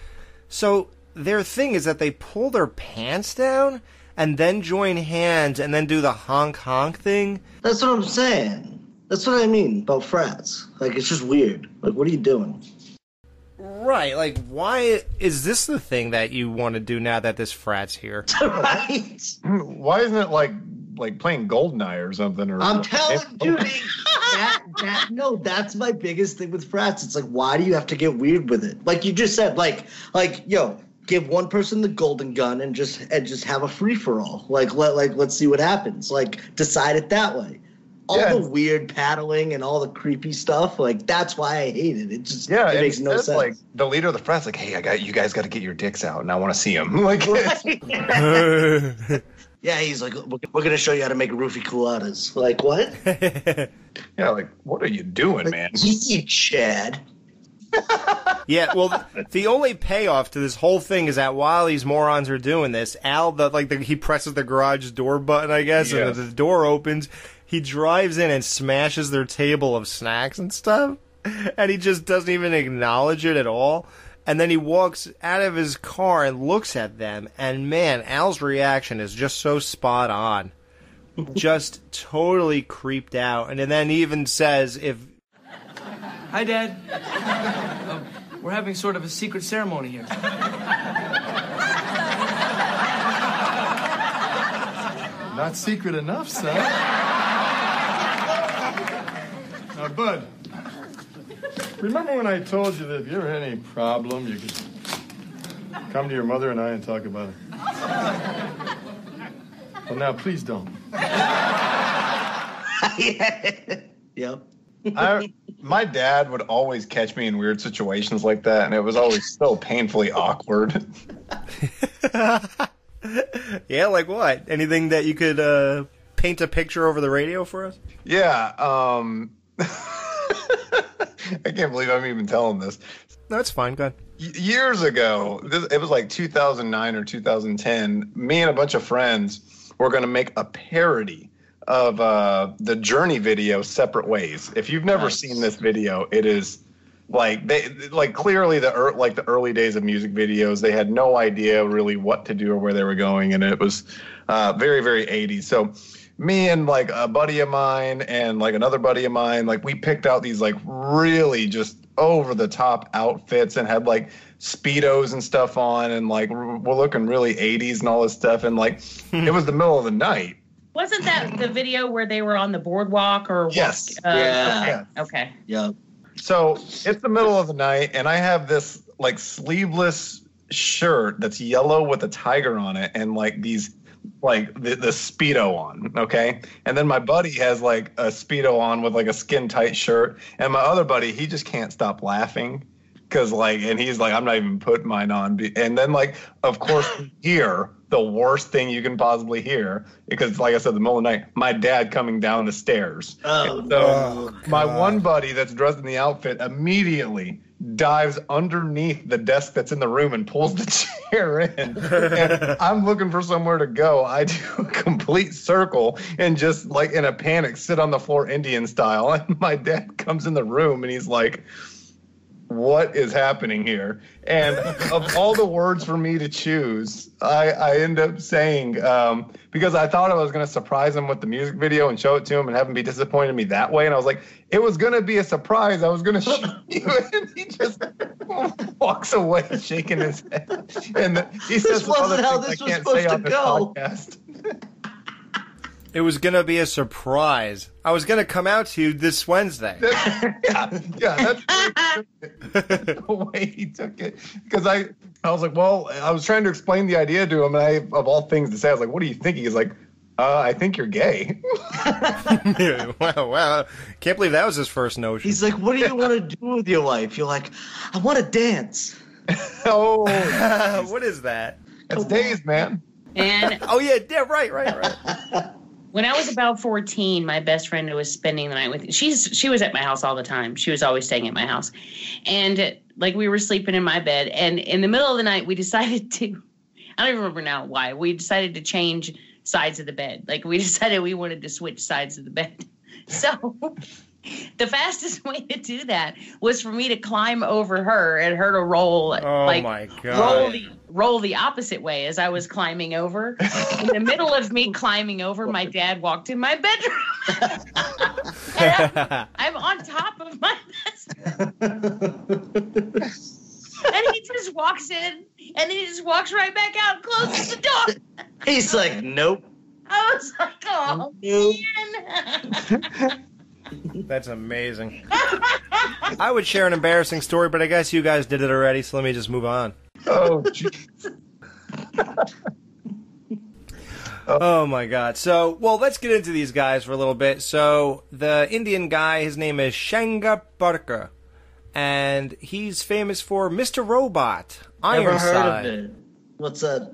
So their thing is that they pull their pants down and then join hands and then do the honk, honk thing. That's what I'm saying. That's what I mean about frats. Like, it's just weird. Like, what are you doing? Right, like, why is this the thing that you want to do now that this frat's here? Right? Why isn't it, like, like playing Goldeneye or something? Or I'm telling you, dude, that, that, no, that's my biggest thing with frats. It's like, why do you have to get weird with it? Like you just said, like, like, yo, give one person the golden gun and just and just have a free-for-all. Like, let, like, let's see what happens. Like, decide it that way. All yeah. the weird paddling and all the creepy stuff, like, that's why I hate it. It just yeah, it makes no sense. Like, the leader of the frat's like, hey, I got you guys got to get your dicks out, and I want to see them. Like, right? Yeah, he's like, we're, we're going to show you how to make roofie culottes. Like, what? Yeah, like, what are you doing, like, man? Easy, Chad. Yeah, well, the only payoff to this whole thing is that while these morons are doing this, Al, the, like, the, he presses the garage door button, I guess, yeah. and the, the door opens. He drives in and smashes their table of snacks and stuff, and he just doesn't even acknowledge it at all. And then he walks out of his car and looks at them, and man, Al's reaction is just so spot on. Just totally creeped out, and then he even says, if... Hi, Dad. Uh, we're having sort of a secret ceremony here. Not secret enough, son. Now, Bud, remember when I told you that if you ever had any problem, you could come to your mother and I and talk about it? Well, now, please don't. Yep. I, my dad would always catch me in weird situations like that, and it was always so painfully awkward. Yeah, like what? Anything that you could uh, paint a picture over the radio for us? Yeah. Um, I can't believe I'm even telling this. No, it's fine. Go ahead. Years ago, this, it was like two thousand nine or two thousand ten, me and a bunch of friends were going to make a parody of uh, the Journey video, Separate Ways. If you've never nice. seen this video, it is like they like clearly the er, like the early days of music videos. They had no idea really what to do or where they were going, and it was uh, very very eighties. So me and like a buddy of mine and like another buddy of mine, like we picked out these like really just over the top outfits and had like Speedos and stuff on, and like we're looking really eighties and all this stuff. And like it was the middle of the night. Wasn't that the video where they were on the boardwalk or what? Yes. Uh, yeah. Okay. Yeah. So it's the middle of the night, and I have this like sleeveless shirt that's yellow with a tiger on it, and like these, like the, the Speedo on. Okay. And then my buddy has like a Speedo on with like a skin tight shirt, and my other buddy, he just can't stop laughing. Cause like, and he's like, I'm not even putting mine on. And then like, of course, here, the worst thing you can possibly hear, because like I said, the middle of the night, my dad coming down the stairs. Oh, and so oh, my one buddy that's dressed in the outfit immediately dives underneath the desk that's in the room and pulls the chair in. And I'm looking for somewhere to go. I do a complete circle and just like in a panic, sit on the floor Indian style. And my dad comes in the room and he's like, what is happening here? And of all the words for me to choose, I, I end up saying, um, because I thought I was going to surprise him with the music video and show it to him and have him be disappointed in me that way. And I was like, it was going to be a surprise. I was going to show you. And he just walks away shaking his head. And he says, this wasn't how this was supposed to go. Podcast. It was going to be a surprise. I was going to come out to you this Wednesday. That, yeah, yeah, that's, that's the way he took it. Because I, I was like, well, I was trying to explain the idea to him, and I, of all things to say, I was like, what do you think? He's like, uh, I think you're gay. Wow, wow. Can't believe that was his first notion. He's like, what do you want to do with your life? You're like, I want to dance. Oh. What is that? That's days, man. And oh, yeah, yeah, right, right, right. When I was about fourteen, my best friend was spending the night with me. She's she was at my house all the time. She was always staying at my house. And like we were sleeping in my bed. And in the middle of the night, we decided to, I don't even remember now why, we decided to change sides of the bed. Like we decided we wanted to switch sides of the bed. So the fastest way to do that was for me to climb over her and her to roll. Oh, like, my God. Roll the, roll the opposite way as I was climbing over. In the middle of me climbing over, my dad walked in my bedroom. I'm, I'm on top of my bed. And he just walks in, and he just walks right back out and closes the door. He's like, nope. I was like, oh, nope. Man. That's amazing. I would share an embarrassing story, but I guess you guys did it already, so let me just move on. Oh, oh my God. So, well, let's get into these guys for a little bit. So the Indian guy, his name is Shanga Barker, and he's famous for Mister Robot, Ironside. Never heard of it. What's that?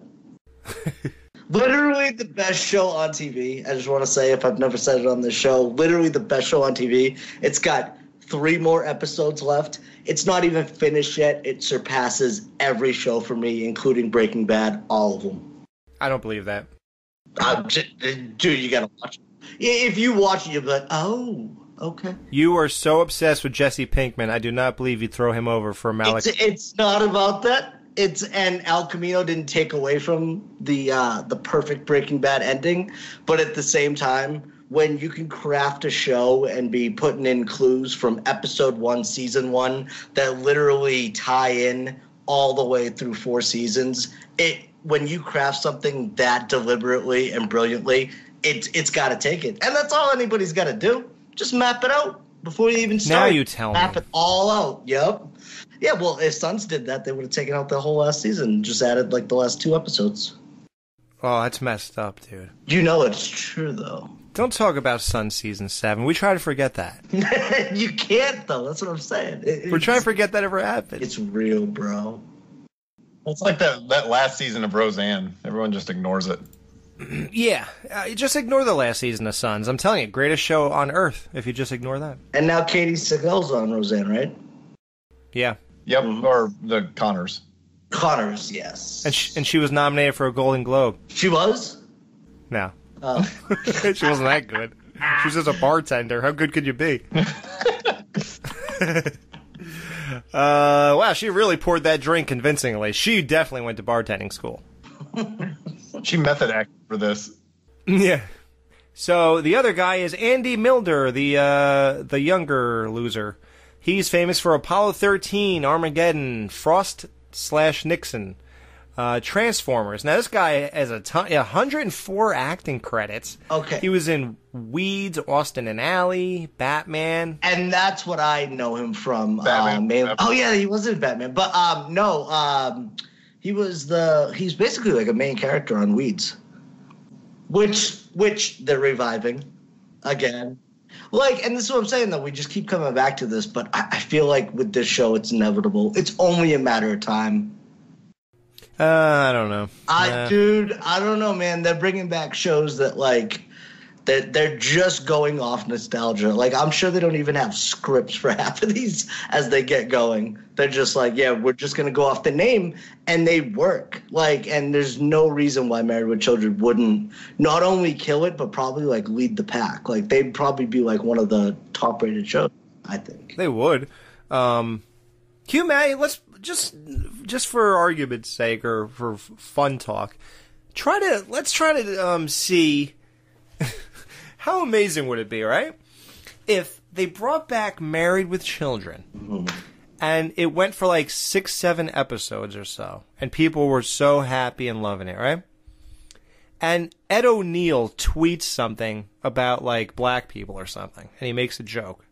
Literally the best show on T V. I just want to say, if I've never said it on this show, literally the best show on T V. It's got three more episodes left. It's not even finished yet. It surpasses every show for me, including Breaking Bad, all of them. I don't believe that. I'm just, dude, you gotta watch it. If you watch it, you'll be like, oh, okay. You are so obsessed with Jesse Pinkman. I do not believe you throw him over for Malik. It's, it's not about that. It's and Al Camino didn't take away from the uh, the perfect Breaking Bad ending, but at the same time, when you can craft a show and be putting in clues from episode one, season one, that literally tie in all the way through four seasons, it when you craft something that deliberately and brilliantly, it, it's got to take it. And that's all anybody's got to do. Just map it out before you even start. Now you tell map me. Map it all out. Yep. Yeah, well, if Suns did that, they would have taken out the whole last season and just added, like, the last two episodes. Oh, that's messed up, dude. You know it's true, though. Don't talk about Sun Season seven. We try to forget that. You can't, though. That's what I'm saying. It, We're trying to forget that ever happened. It's real, bro. It's like that, that last season of Roseanne. Everyone just ignores it. Yeah. Uh, just ignore the last season of Suns. I'm telling you, greatest show on earth if you just ignore that. And now Katie Seagal's on Roseanne, right? Yeah. Yep, mm-hmm. Or the Connors. Connors, yes. And she, and she was nominated for a Golden Globe. She was? No. Oh. She wasn't that good. She was just a bartender. How good could you be? uh, wow, she really poured that drink convincingly. She definitely went to bartending school. She method acted for this. Yeah. So the other guy is Andy Milder, the uh, the younger loser. He's famous for Apollo thirteen, Armageddon, Frost slash Nixon. Uh, Transformers. Now, this guy has a ton, one hundred four acting credits. Okay. He was in Weeds, Austin and Alley, Batman. And that's what I know him from. Batman. Um, Batman. Oh, yeah, he was in Batman. But, um, no, um, he was the, he's basically like a main character on Weeds, which, which they're reviving again. Like, and this is what I'm saying, though. We just keep coming back to this, but I, I feel like with this show, it's inevitable. It's only a matter of time. Uh, I don't know. I uh, dude, I don't know, man. They're bringing back shows that like they're, they're just going off nostalgia. Like I'm sure they don't even have scripts for half of these as they get going. They're just like, yeah, we're just gonna go off the name, and they work. Like, and there's no reason why Married with Children wouldn't not only kill it, but probably like lead the pack. Like they'd probably be like one of the top rated shows, I think. They would. Um Q May, let's Just, just for argument's sake, or for fun talk, try to let's try to um, see how amazing would it be, right? If they brought back Married with Children, mm-hmm. and it went for like six, seven episodes or so, and people were so happy and loving it, right? And Ed O'Neill tweets something about, like, black people or something, and he makes a joke.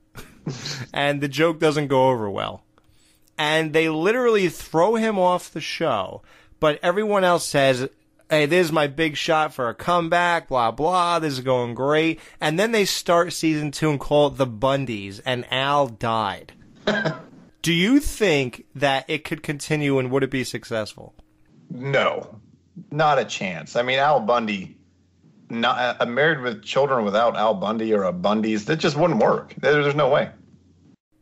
And the joke doesn't go over well. And they literally throw him off the show, but everyone else says, hey, this is my big shot for a comeback, blah, blah, this is going great. And then they start season two and call it The Bundys, and Al died. Do you think that it could continue, and would it be successful? No, not a chance. I mean, Al Bundy, not, uh, Married with Children without Al Bundy or a Bundy's, that just wouldn't work. There, there's no way.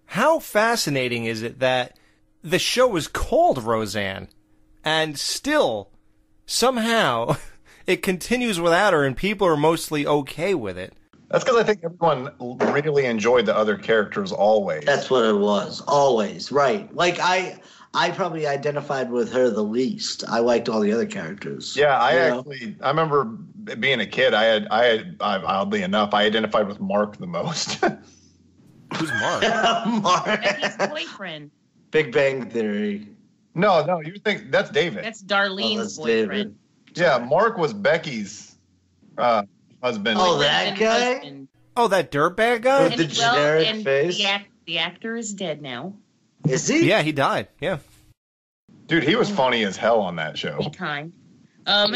How fascinating is it that the show was called Roseanne, and still, somehow, it continues without her, and people are mostly okay with it? That's because I think everyone really enjoyed the other characters always. That's what it was. Always. Right. Like, I I probably identified with her the least. I liked all the other characters. Yeah, I actually – I remember being a kid, I had, I had – oddly enough, I identified with Mark the most. Who's Mark? Mark. Becky's boyfriend. Big Bang Theory. No, no, you think – that's David. That's Darlene's oh, that's boyfriend. David. Yeah, Mark was Becky's uh, – husband. Oh, that guy? Husband. Oh, that dirtbag guy? With the generic well, face? The, act, the actor is dead now. Is he? Yeah, he died. Yeah. Dude, he was funny as hell on that show. Big time. Um,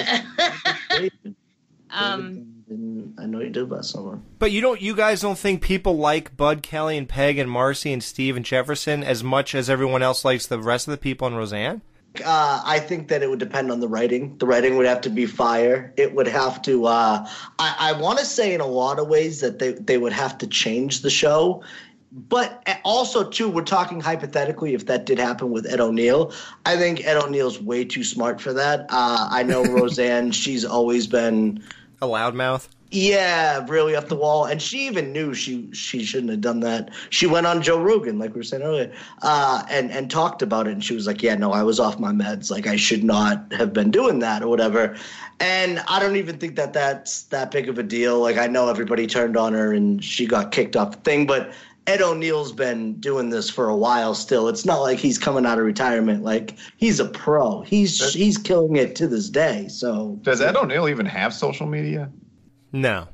um, I know you did last summer. But you don't. You guys don't think people like Bud, Kelly, and Peg, and Marcy, and Steve, and Jefferson as much as everyone else likes the rest of the people on Roseanne? Uh, I think that it would depend on the writing. The writing would have to be fire. It would have to uh, – I, I want to say in a lot of ways that they, they would have to change the show. But also, too, we're talking hypothetically if that did happen with Ed O'Neill. I think Ed O'Neill's way too smart for that. Uh, I know Roseanne, she's always been – a loudmouth? Yeah, really up the wall. And she even knew she she shouldn't have done that. She went on Joe Rogan, like we were saying earlier, uh, and, and talked about it. And she was like, yeah, no, I was off my meds. Like, I should not have been doing that or whatever. And I don't even think that that's that big of a deal. Like, I know everybody turned on her and she got kicked off the thing. But Ed O'Neill's been doing this for a while still. It's not like he's coming out of retirement. Like, he's a pro. He's, does, he's killing it to this day. So does Ed O'Neill even have social media? No,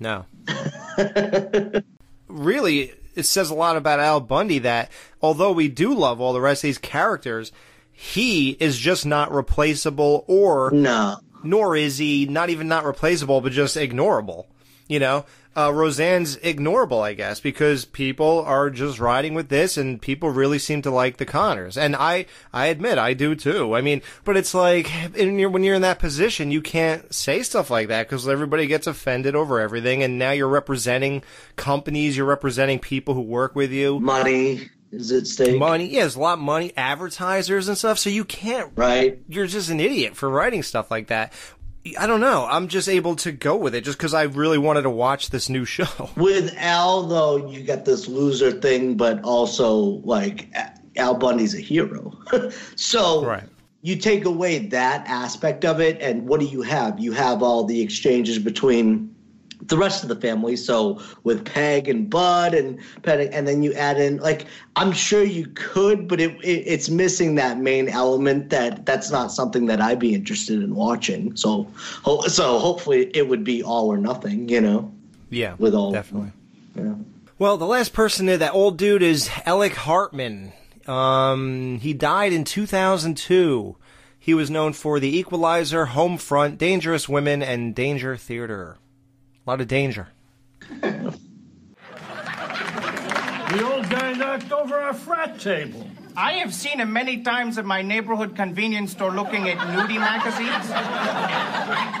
no. Really, it says a lot about Al Bundy that although we do love all the rest of these characters, he is just not replaceable or no. Nor is he not even not replaceable, but just ignorable. You know, uh, Roseanne's ignorable, I guess, because people are just riding with this and people really seem to like the Connors. And I, I admit, I do too. I mean, but it's like in your, when you're in that position, you can't say stuff like that because everybody gets offended over everything. And now you're representing companies. You're representing people who work with you. Money is at stake. Money. Yeah, there's a lot of money, advertisers and stuff. So you can't. Right. You're just an idiot for writing stuff like that. I don't know. I'm just able to go with it just because I really wanted to watch this new show. With Al, though, you got this loser thing, but also, like, Al Bundy's a hero. So right. You take away that aspect of it, and what do you have? You have all the exchanges between the rest of the family, so with Peg and Bud and Peg, and then you add in, like, I'm sure you could, but it, it it's missing that main element that that's not something that I'd be interested in watching. So, ho so hopefully it would be all or nothing, you know? Yeah, with all definitely. Yeah. Well, the last person there, that old dude, is Alec Hartman. Um, he died in two thousand two. He was known for The Equalizer, Homefront, Dangerous Women, and Danger Theater. A lot of danger. The old guy knocked over our frat table. I have seen him many times at my neighborhood convenience store looking at nudie magazines.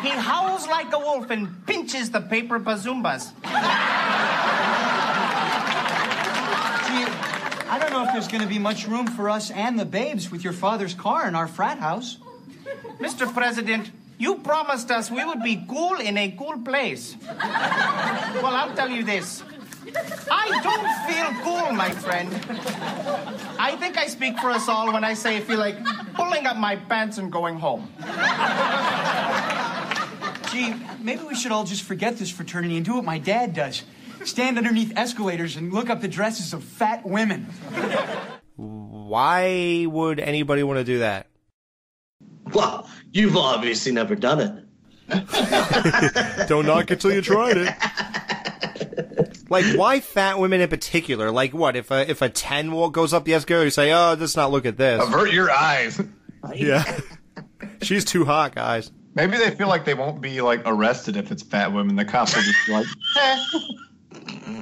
He howls like a wolf and pinches the paper bazumbas. I don't know if there's going to be much room for us and the babes with your father's car in our frat house. Mister President, you promised us we would be cool in a cool place. Well, I'll tell you this. I don't feel cool, my friend. I think I speak for us all when I say I feel like pulling up my pants and going home. Gee, maybe we should all just forget this fraternity and do what my dad does. Stand underneath escalators and look up the dresses of fat women. Why would anybody want to do that? Well, you've obviously never done it. Don't knock it till you tried it. Like, why fat women in particular? Like, what if a if a ten wall goes up the escalator? You say, oh, let's not look at this. Avert your eyes. Yeah, she's too hot, guys. Maybe they feel like they won't be like arrested if it's fat women. The cops will just be like, eh.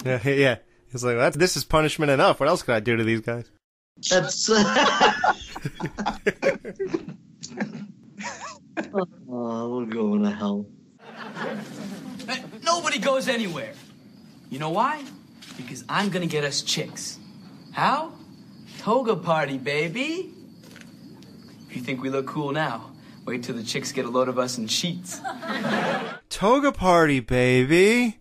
yeah, yeah. It's like, well, that's, this is punishment enough. What else could I do to these guys? That's. Oh, we're going to hell. Nobody goes anywhere. You know why? Because I'm going to get us chicks. How? Toga party, baby. If you think we look cool now, wait till the chicks get a load of us in sheets. Toga party, baby.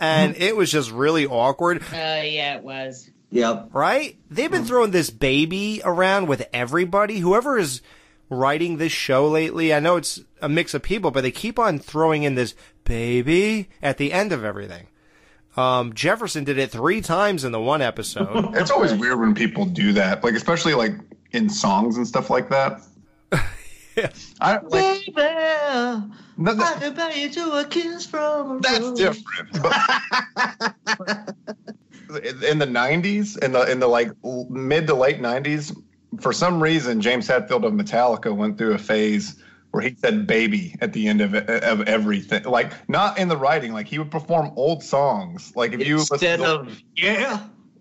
And it was just really awkward. Oh, uh, yeah, it was. Yep. Right? They've been throwing this baby around with everybody. Whoever is writing this show lately, I know it's a mix of people, but they keep on throwing in this baby at the end of everything. Um, Jefferson did it three times in the one episode. It's always weird when people do that, like especially like in songs and stuff like that. Yeah. I, like, baby, nothing, I can buy you to a kiss from a that's road. Different. But, in the nineties, in the in the like mid to late nineties, for some reason, James Hetfield of Metallica went through a phase where he said "baby" at the end of of everything. Like not in the writing, like he would perform old songs. Like if you instead of to, yeah,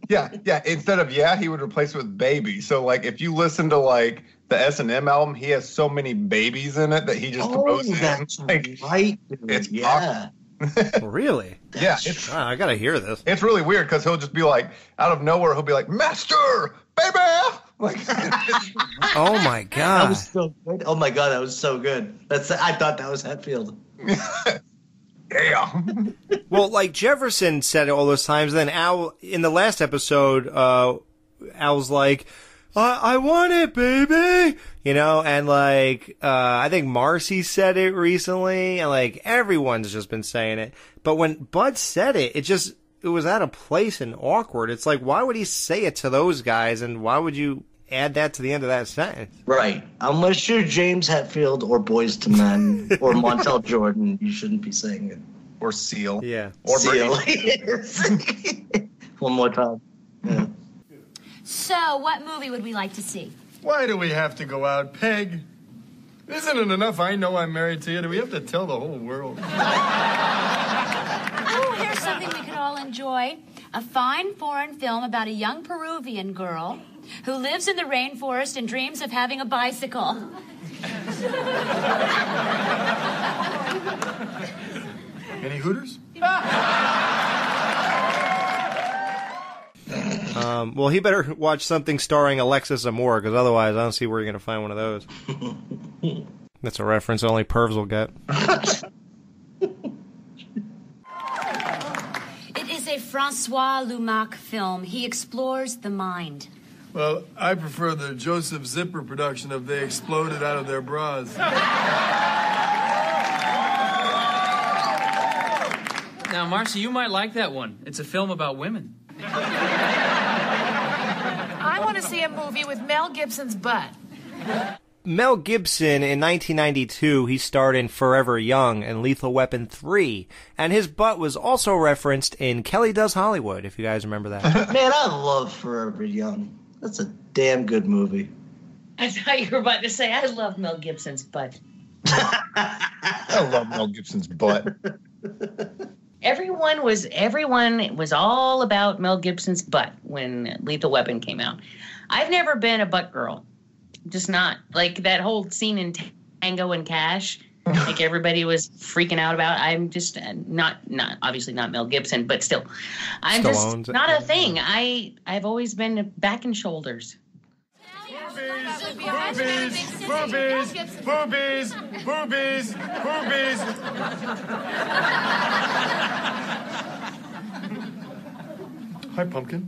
yeah, yeah, instead of yeah, he would replace it with "baby." So like if you listen to like the S and M album, he has so many babies in it that he just oh, throws that's in. Like, right, it's yeah. Really? That's yeah, it's, wow, I gotta hear this. It's really weird because he'll just be like out of nowhere, he'll be like "master, baby." Like, oh my god! That was so good. Oh my god, that was so good. That's I thought that was Hetfield. Yeah. Well, like Jefferson said it all those times. Then Al in the last episode, uh, Al's like, I, I want it, baby. You know, and like uh, I think Marcy said it recently, and like everyone's just been saying it. But when Bud said it, it just. It was out of place and awkward. It's like, why would he say it to those guys, and why would you add that to the end of that sentence? Right. Unless you're James Hetfield or Boys to Men or Montel Jordan, you shouldn't be saying it. Or Seal. Yeah. Or Seal. One more time. Yeah. So, what movie would we like to see? Why do we have to go out, Peg? Isn't it enough I know I'm married to you? Do we have to tell the whole world? Oh, here's something we could all enjoy. A fine foreign film about a young Peruvian girl who lives in the rainforest and dreams of having a bicycle. Any Hooters? um, well, he better watch something starring Alexis Amor, because otherwise I don't see where you're going to find one of those. That's a reference only pervs will get. A Francois Lumac film. He explores the mind. Well, I prefer the Joseph Zipper production of They Exploded Out of Their Bras. Now, Marcy, you might like that one. It's a film about women. I want to see a movie with Mel Gibson's butt. Mel Gibson, in nineteen ninety-two, he starred in Forever Young and Lethal Weapon three, and his butt was also referenced in Kelly Does Hollywood, if you guys remember that. Man, I love Forever Young. That's a damn good movie. I thought you were about to say, I love Mel Gibson's butt. I love Mel Gibson's butt. Everyone was, everyone was all about Mel Gibson's butt when Lethal Weapon came out. I've never been a butt girl. Just not like that whole scene in Tango and Cash, like everybody was freaking out about. I'm just not, not obviously not Mel Gibson, but still, I'm Stallone's just not a thing. I I've always been back and shoulders. Boobies, boobies, boobies, boobies, boobies. Hi, pumpkin.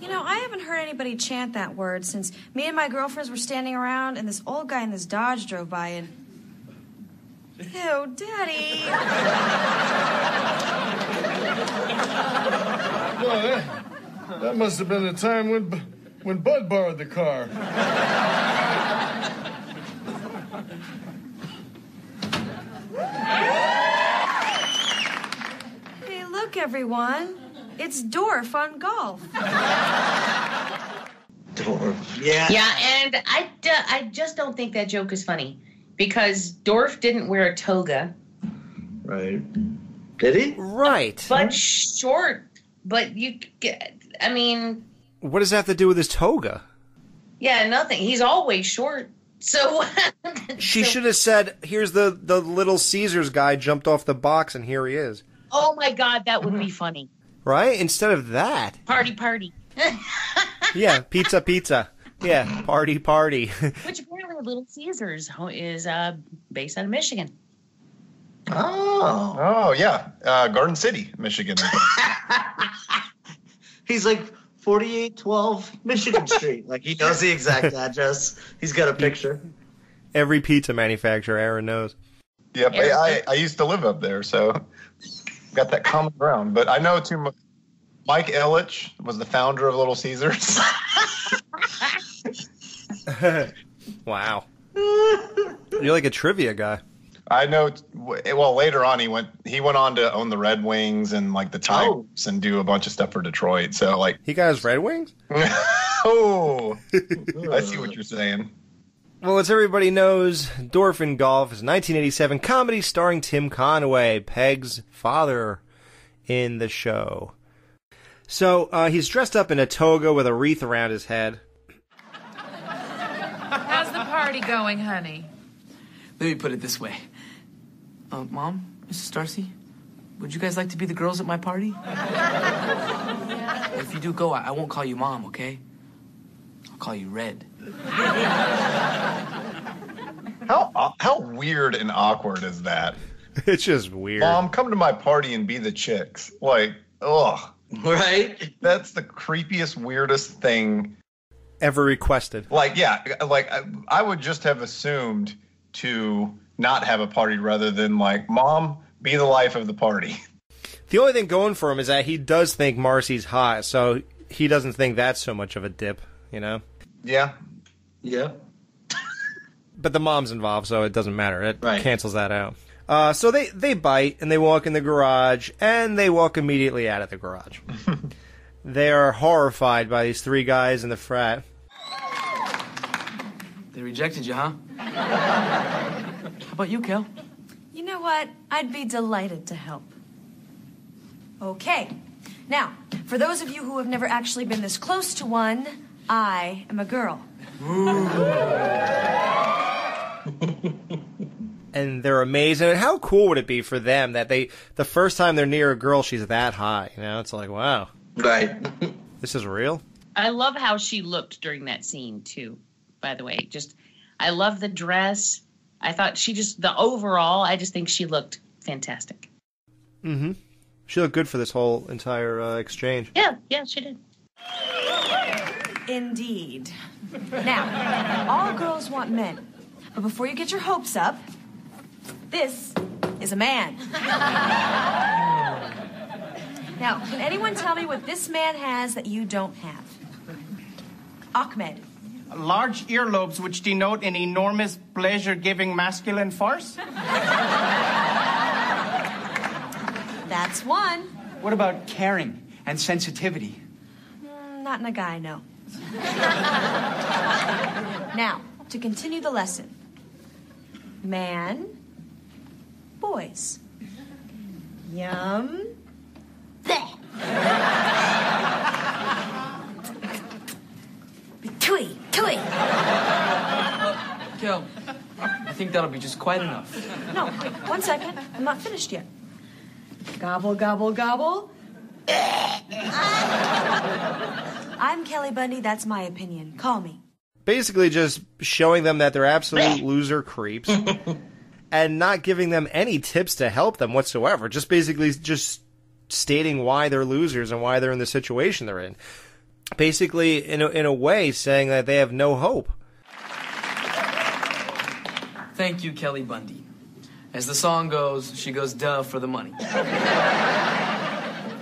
You know, I haven't heard anybody chant that word since me and my girlfriends were standing around and this old guy in this Dodge drove by and... Ew, Daddy! Well, that, that must have been the time when, when Bud borrowed the car. everyone. It's Dorf on golf. Dorf, yeah. Yeah, and I, uh, I just don't think that joke is funny because Dorf didn't wear a toga. Right. Did he? Right. But short. But you get, I mean. What does that have to do with his toga? Yeah, nothing. He's always short. So she should have said, here's the, the Little Caesars guy jumped off the box and here he is. Oh, my God, that would be funny. Right? Instead of that. Party, party. Yeah, pizza, pizza. Yeah, party, party. Which apparently Little Caesars is uh, based out of Michigan. Oh. Oh, yeah. Uh, Garden City, Michigan. He's like... forty-eight twelve Michigan Street. Like, he knows the exact address. He's got a picture. Every pizza manufacturer Aaron knows. Yep, Aaron. I, I used to live up there, so got that common ground. But I know too much. Mike Ilitch was the founder of Little Caesars. Wow. You're like a trivia guy. I know. Well, later on, he went. He went on to own the Red Wings and like the Tigers oh. and do a bunch of stuff for Detroit. So like, he got his Red Wings. Oh, I see what you're saying. Well, as everybody knows, Dorf in Golf is a nineteen eighty-seven comedy starring Tim Conway, Peg's father, in the show. So uh, he's dressed up in a toga with a wreath around his head. How's the party going, honey? Let me put it this way. Uh, Mom, Missus Darcy, would you guys like to be the girls at my party? If you do go, I, I won't call you Mom, okay? I'll call you Red. How uh, how weird and awkward is that? It's just weird. Mom, come to my party and be the chicks. Like, ugh. Right? That's the creepiest, weirdest thing ever requested. Like, yeah. Like, I, I would just have assumed to... not have a party rather than like, Mom, be the life of the party. The only thing going for him is that he does think Marcy's hot, so he doesn't think that's so much of a dip, you know? Yeah. Yeah. But the mom's involved, so it doesn't matter. It right. cancels that out. Uh, so they, they bite, and they walk in the garage, and they walk immediately out of the garage. They are horrified by these three guys in the frat. They rejected you, huh? But you, Kel? You know what? I'd be delighted to help. Okay. Now, for those of you who have never actually been this close to one, I am a girl. And they're amazing. And how cool would it be for them that they, the first time they're near a girl, she's that high? You know, it's like, wow. Right. This is real. I love how she looked during that scene, too, by the way. Just, I love the dress. I thought she just, the overall, I just think she looked fantastic. Mm-hmm. She looked good for this whole entire uh, exchange. Yeah, yeah, she did. Indeed. Now, all girls want men. But before you get your hopes up, this is a man. Now, can anyone tell me what this man has that you don't have? Ahmed. Large earlobes, which denote an enormous pleasure-giving masculine farce? That's one. What about caring and sensitivity? Mm, not in a guy, no. Now, to continue the lesson. Man. Boys. Yum. Between. Kel, I think that'll be just quite enough. No, wait, one second. I'm not finished yet. Gobble, gobble, gobble. I'm Kelly Bundy. That's my opinion. Call me. Basically just showing them that they're absolute loser creeps and not giving them any tips to help them whatsoever. Just basically just stating why they're losers and why they're in the situation they're in. Basically, in a, in a way, saying that they have no hope. Thank you, Kelly Bundy. As the song goes, she goes, duh, for the money.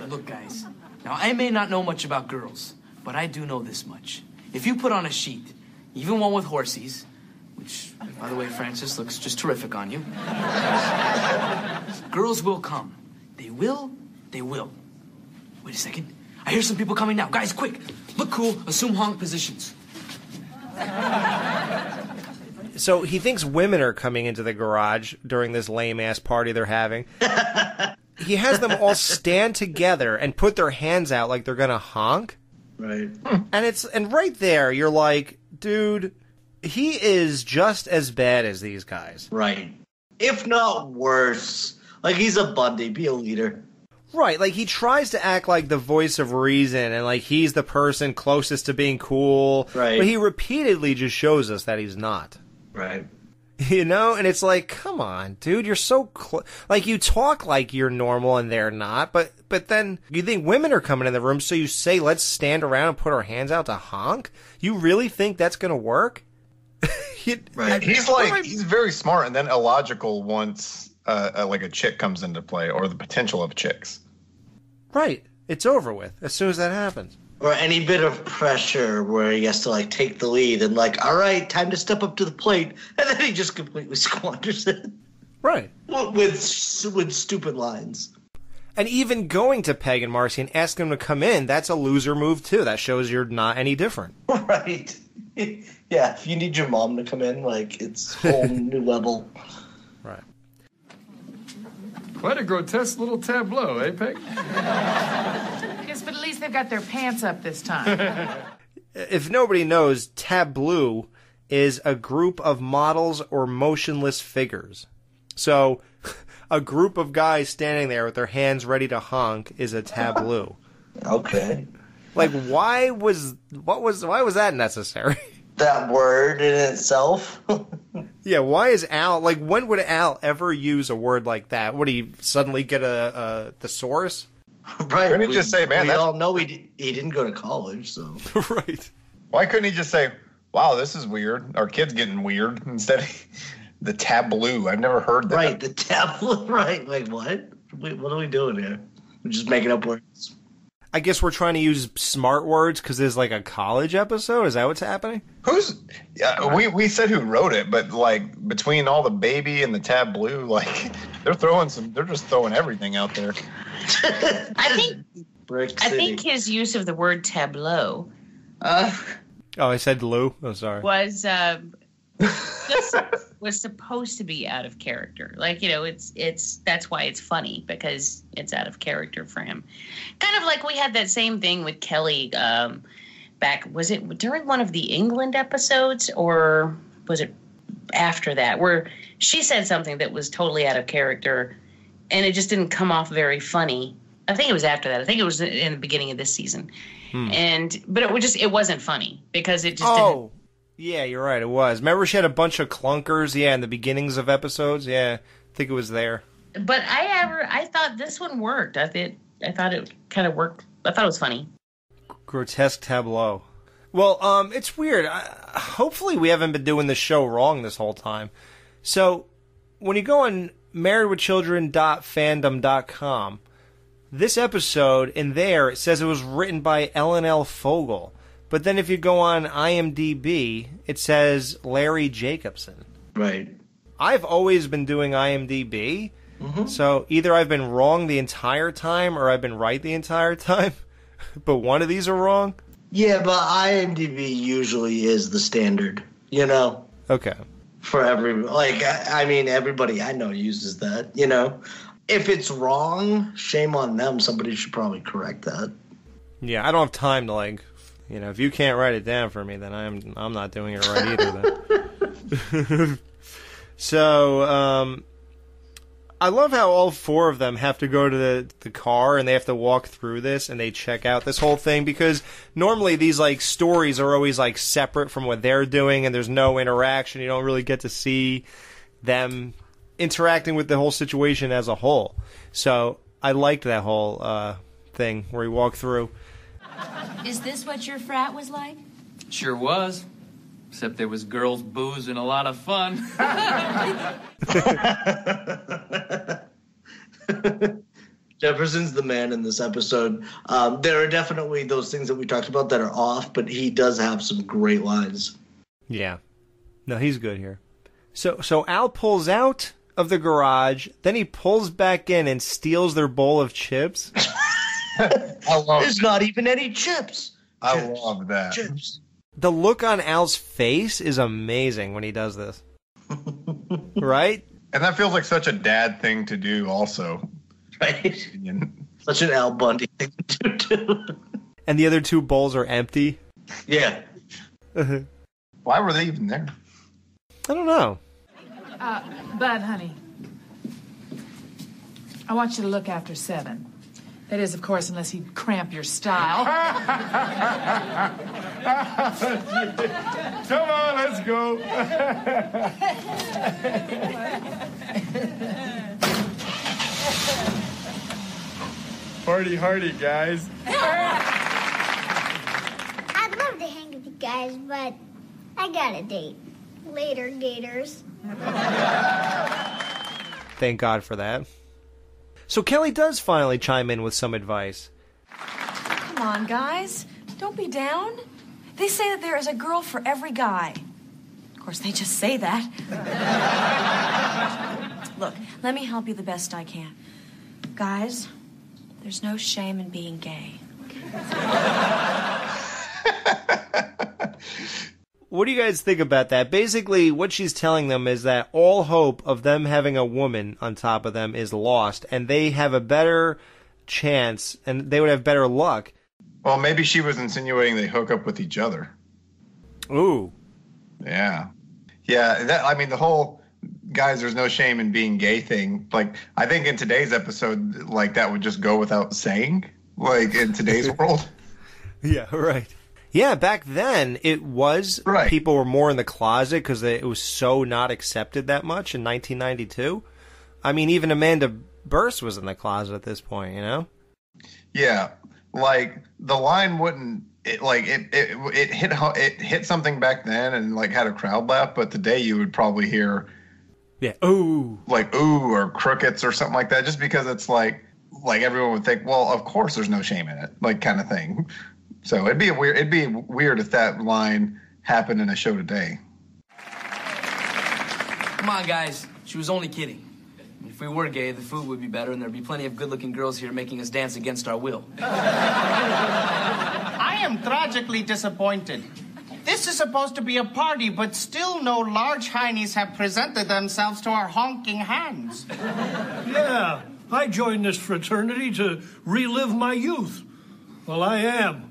Look, guys, now I may not know much about girls, but I do know this much. If you put on a sheet, even one with horsies, which, by the way, Francis, looks just terrific on you, girls will come. They will, they will. Wait a second. I hear some people coming now. Guys, quick. Look cool. Assume honk positions. So he thinks women are coming into the garage during this lame-ass party they're having. He has them all stand together and put their hands out like they're going to honk. Right. And it's and right there, you're like, dude, he is just as bad as these guys. Right. If not worse. Like, he's a Bundy. Be a leader. Right. Like, he tries to act like the voice of reason and, like, he's the person closest to being cool. Right. But he repeatedly just shows us that he's not. Right. You know? And it's like, come on, dude. You're so close. Like, you talk like you're normal and they're not, but... But then you think women are coming in the room, so you say, let's stand around and put our hands out to honk? You really think that's going to work? you, right. He's like, I'm... he's very smart and then illogical once uh, uh, like a chick comes into play or the potential of chicks. Right. It's over with as soon as that happens. Or any bit of pressure where he has to like take the lead and like, all right, time to step up to the plate. And then he just completely squanders it. Right. With, with stupid lines. And even going to Peg and Marcy and asking them to come in, that's a loser move, too. That shows you're not any different. Right. Yeah, if you need your mom to come in, like, it's a whole new level. Right. Quite a grotesque little tableau, eh, Peg? Yes, but at least they've got their pants up this time. If nobody knows, tableau is a group of models or motionless figures. So... A group of guys standing there with their hands ready to honk is a tableau. Okay. Like, why was what was why was that necessary? That word in itself. Yeah. Why is Al like? When would Al ever use a word like that? Would he suddenly get a, a thesaurus? Right. Couldn't he we, just say, "Man, we that's... all know he did, he didn't go to college, so." Right. Why couldn't he just say, "Wow, this is weird. Our kid's getting weird," instead of... The tableau. I've never heard that. Right, the tableau. Right. Like, what? Wait, what are we doing here? We're just making up words. I guess we're trying to use smart words because there's, like, a college episode? Is that what's happening? Who's... Yeah, we, we said who wrote it, but, like, between all the baby and the tableau, like, they're throwing some... They're just throwing everything out there. I think... Brick City. I think his use of the word tableau... Uh, oh, I said Lou? Oh, sorry. Was... Uh, this was supposed to be out of character. Like, you know, it's it's that's why it's funny, because it's out of character for him. Kind of like we had that same thing with Kelly um, back, was it during one of the England episodes or was it after that, where she said something that was totally out of character and it just didn't come off very funny. I think it was after that. I think it was in the beginning of this season. Hmm. And but it was just it wasn't funny because it just oh. didn't Yeah, you're right, it was. Remember she had a bunch of clunkers, yeah, in the beginnings of episodes? Yeah, I think it was there. But I ever, I thought this one worked. I, th I thought it kind of worked. I thought it was funny. Grotesque tableau. Well, um, it's weird. I, hopefully we haven't been doing the show wrong this whole time. So, when you go on married with children dot fandom dot com, this episode, in there, it says it was written by Ellen L. Fogel. But then if you go on IMDb, it says Larry Jacobson. Right. I've always been doing IMDb, mm-hmm. So either I've been wrong the entire time or I've been right the entire time, but one of these are wrong. Yeah, but IMDb usually is the standard, you know? Okay. For every, like, I, I mean, everybody I know uses that, you know? If it's wrong, shame on them. Somebody should probably correct that. Yeah, I don't have time to, like... You know, if you can't write it down for me, then I'm I'm not doing it right either. Then. So, um, I love how all four of them have to go to the, the car and they have to walk through this and they check out this whole thing because normally these like stories are always like separate from what they're doing and there's no interaction. You don't really get to see them interacting with the whole situation as a whole. So I liked that whole uh, thing where he walked through. Is this what your frat was like? Sure was. Except there was girls, booze, and a lot of fun. Jefferson's the man in this episode. Um, there are definitely those things that we talked about that are off, but he does have some great lines. Yeah. No, he's good here. So, so Al pulls out of the garage, then he pulls back in and steals their bowl of chips. I love There's that. not even any chips. I chips, love that. Chips. The look on Al's face is amazing when he does this. Right? And that feels like such a dad thing to do also. Right? Such an Al Bundy thing to do. And the other two bowls are empty? Yeah. Uh-huh. Why were they even there? I don't know. Uh, Bud, honey, I want you to look after Seven. That is, of course, unless you cramp your style. Come on, let's go. Hardy, hardy, guys. I'd love to hang with you guys, but I got a date. Later, gators. Thank God for that. So Kelly does finally chime in with some advice. Come on, guys. Don't be down. They say that there is a girl for every guy. Of course, they just say that. Look, let me help you the best I can. Guys, there's no shame in being gay. What do you guys think about that? Basically, what she's telling them is that all hope of them having a woman on top of them is lost, and they have a better chance, and they would have better luck. Well, maybe she was insinuating they hook up with each other. Ooh. Yeah. Yeah, that, I mean, the whole, guys, there's no shame in being gay thing, like, I think in today's episode, like, that would just go without saying, like, in today's world. Yeah, right. Yeah, back then it was right. People were more in the closet because it was so not accepted that much in nineteen ninety-two. I mean, even Amanda Burse was in the closet at this point, you know? Yeah, like the line wouldn't it, like it it it hit it hit something back then and like had a crowd laugh, but today you would probably hear yeah, ooh, like ooh or crickets or something like that, just because it's like like everyone would think, well, of course there's no shame in it, like kind of thing. So it'd be a weird. It'd be weird if that line happened in a show today. Come on, guys. She was only kidding. If we were gay, the food would be better, and there'd be plenty of good-looking girls here making us dance against our will. I am tragically disappointed. This is supposed to be a party, but still no large heinies have presented themselves to our honking hands. Yeah, I joined this fraternity to relive my youth. Well, I am.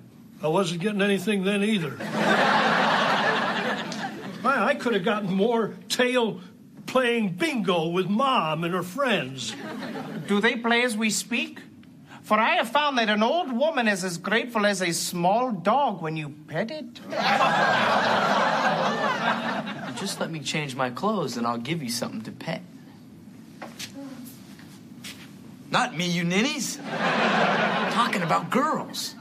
I wasn't getting anything then either. I, I could have gotten more tail playing bingo with Mom and her friends. Do they play as we speak? For I have found that an old woman is as grateful as a small dog when you pet it. Just let me change my clothes and I'll give you something to pet. Not me, you ninnies. I'm talking about girls.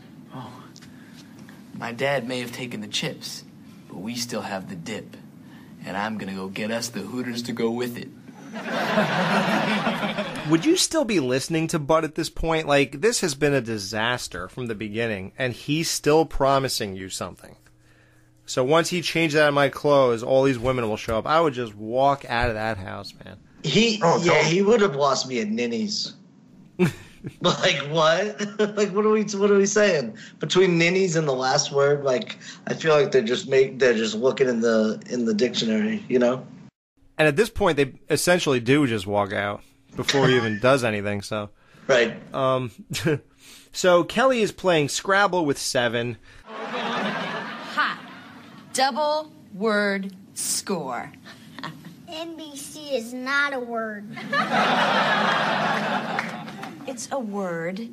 My dad may have taken the chips, but we still have the dip. And I'm going to go get us the Hooters to go with it. Would you still be listening to Bud at this point? Like, this has been a disaster from the beginning, and he's still promising you something. So once he changes out of my clothes, all these women will show up. I would just walk out of that house, man. He, oh, yeah, don't. He would have lost me at Ninny's. Like what? Like what are we? What are we saying? Between ninnies and the last word, like I feel like they're just make they're just looking in the in the dictionary, you know. And at this point, they essentially do just walk out before he even does anything. So right. Um. So Kelly is playing Scrabble with Seven. Hot double word score. N B C is not a word. It's a word.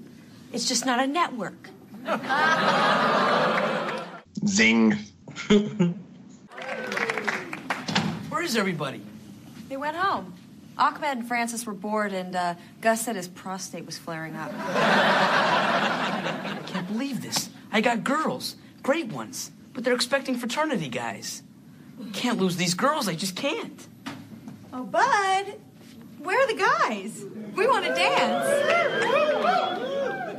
It's just not a network. Zing. Where is everybody? They went home. Ahmed and Francis were bored, and uh, Gus said his prostate was flaring up. I can't believe this. I got girls. Great ones. But they're expecting fraternity guys. Can't lose these girls. I just can't. Oh, Bud. Where are the guys? We want to dance.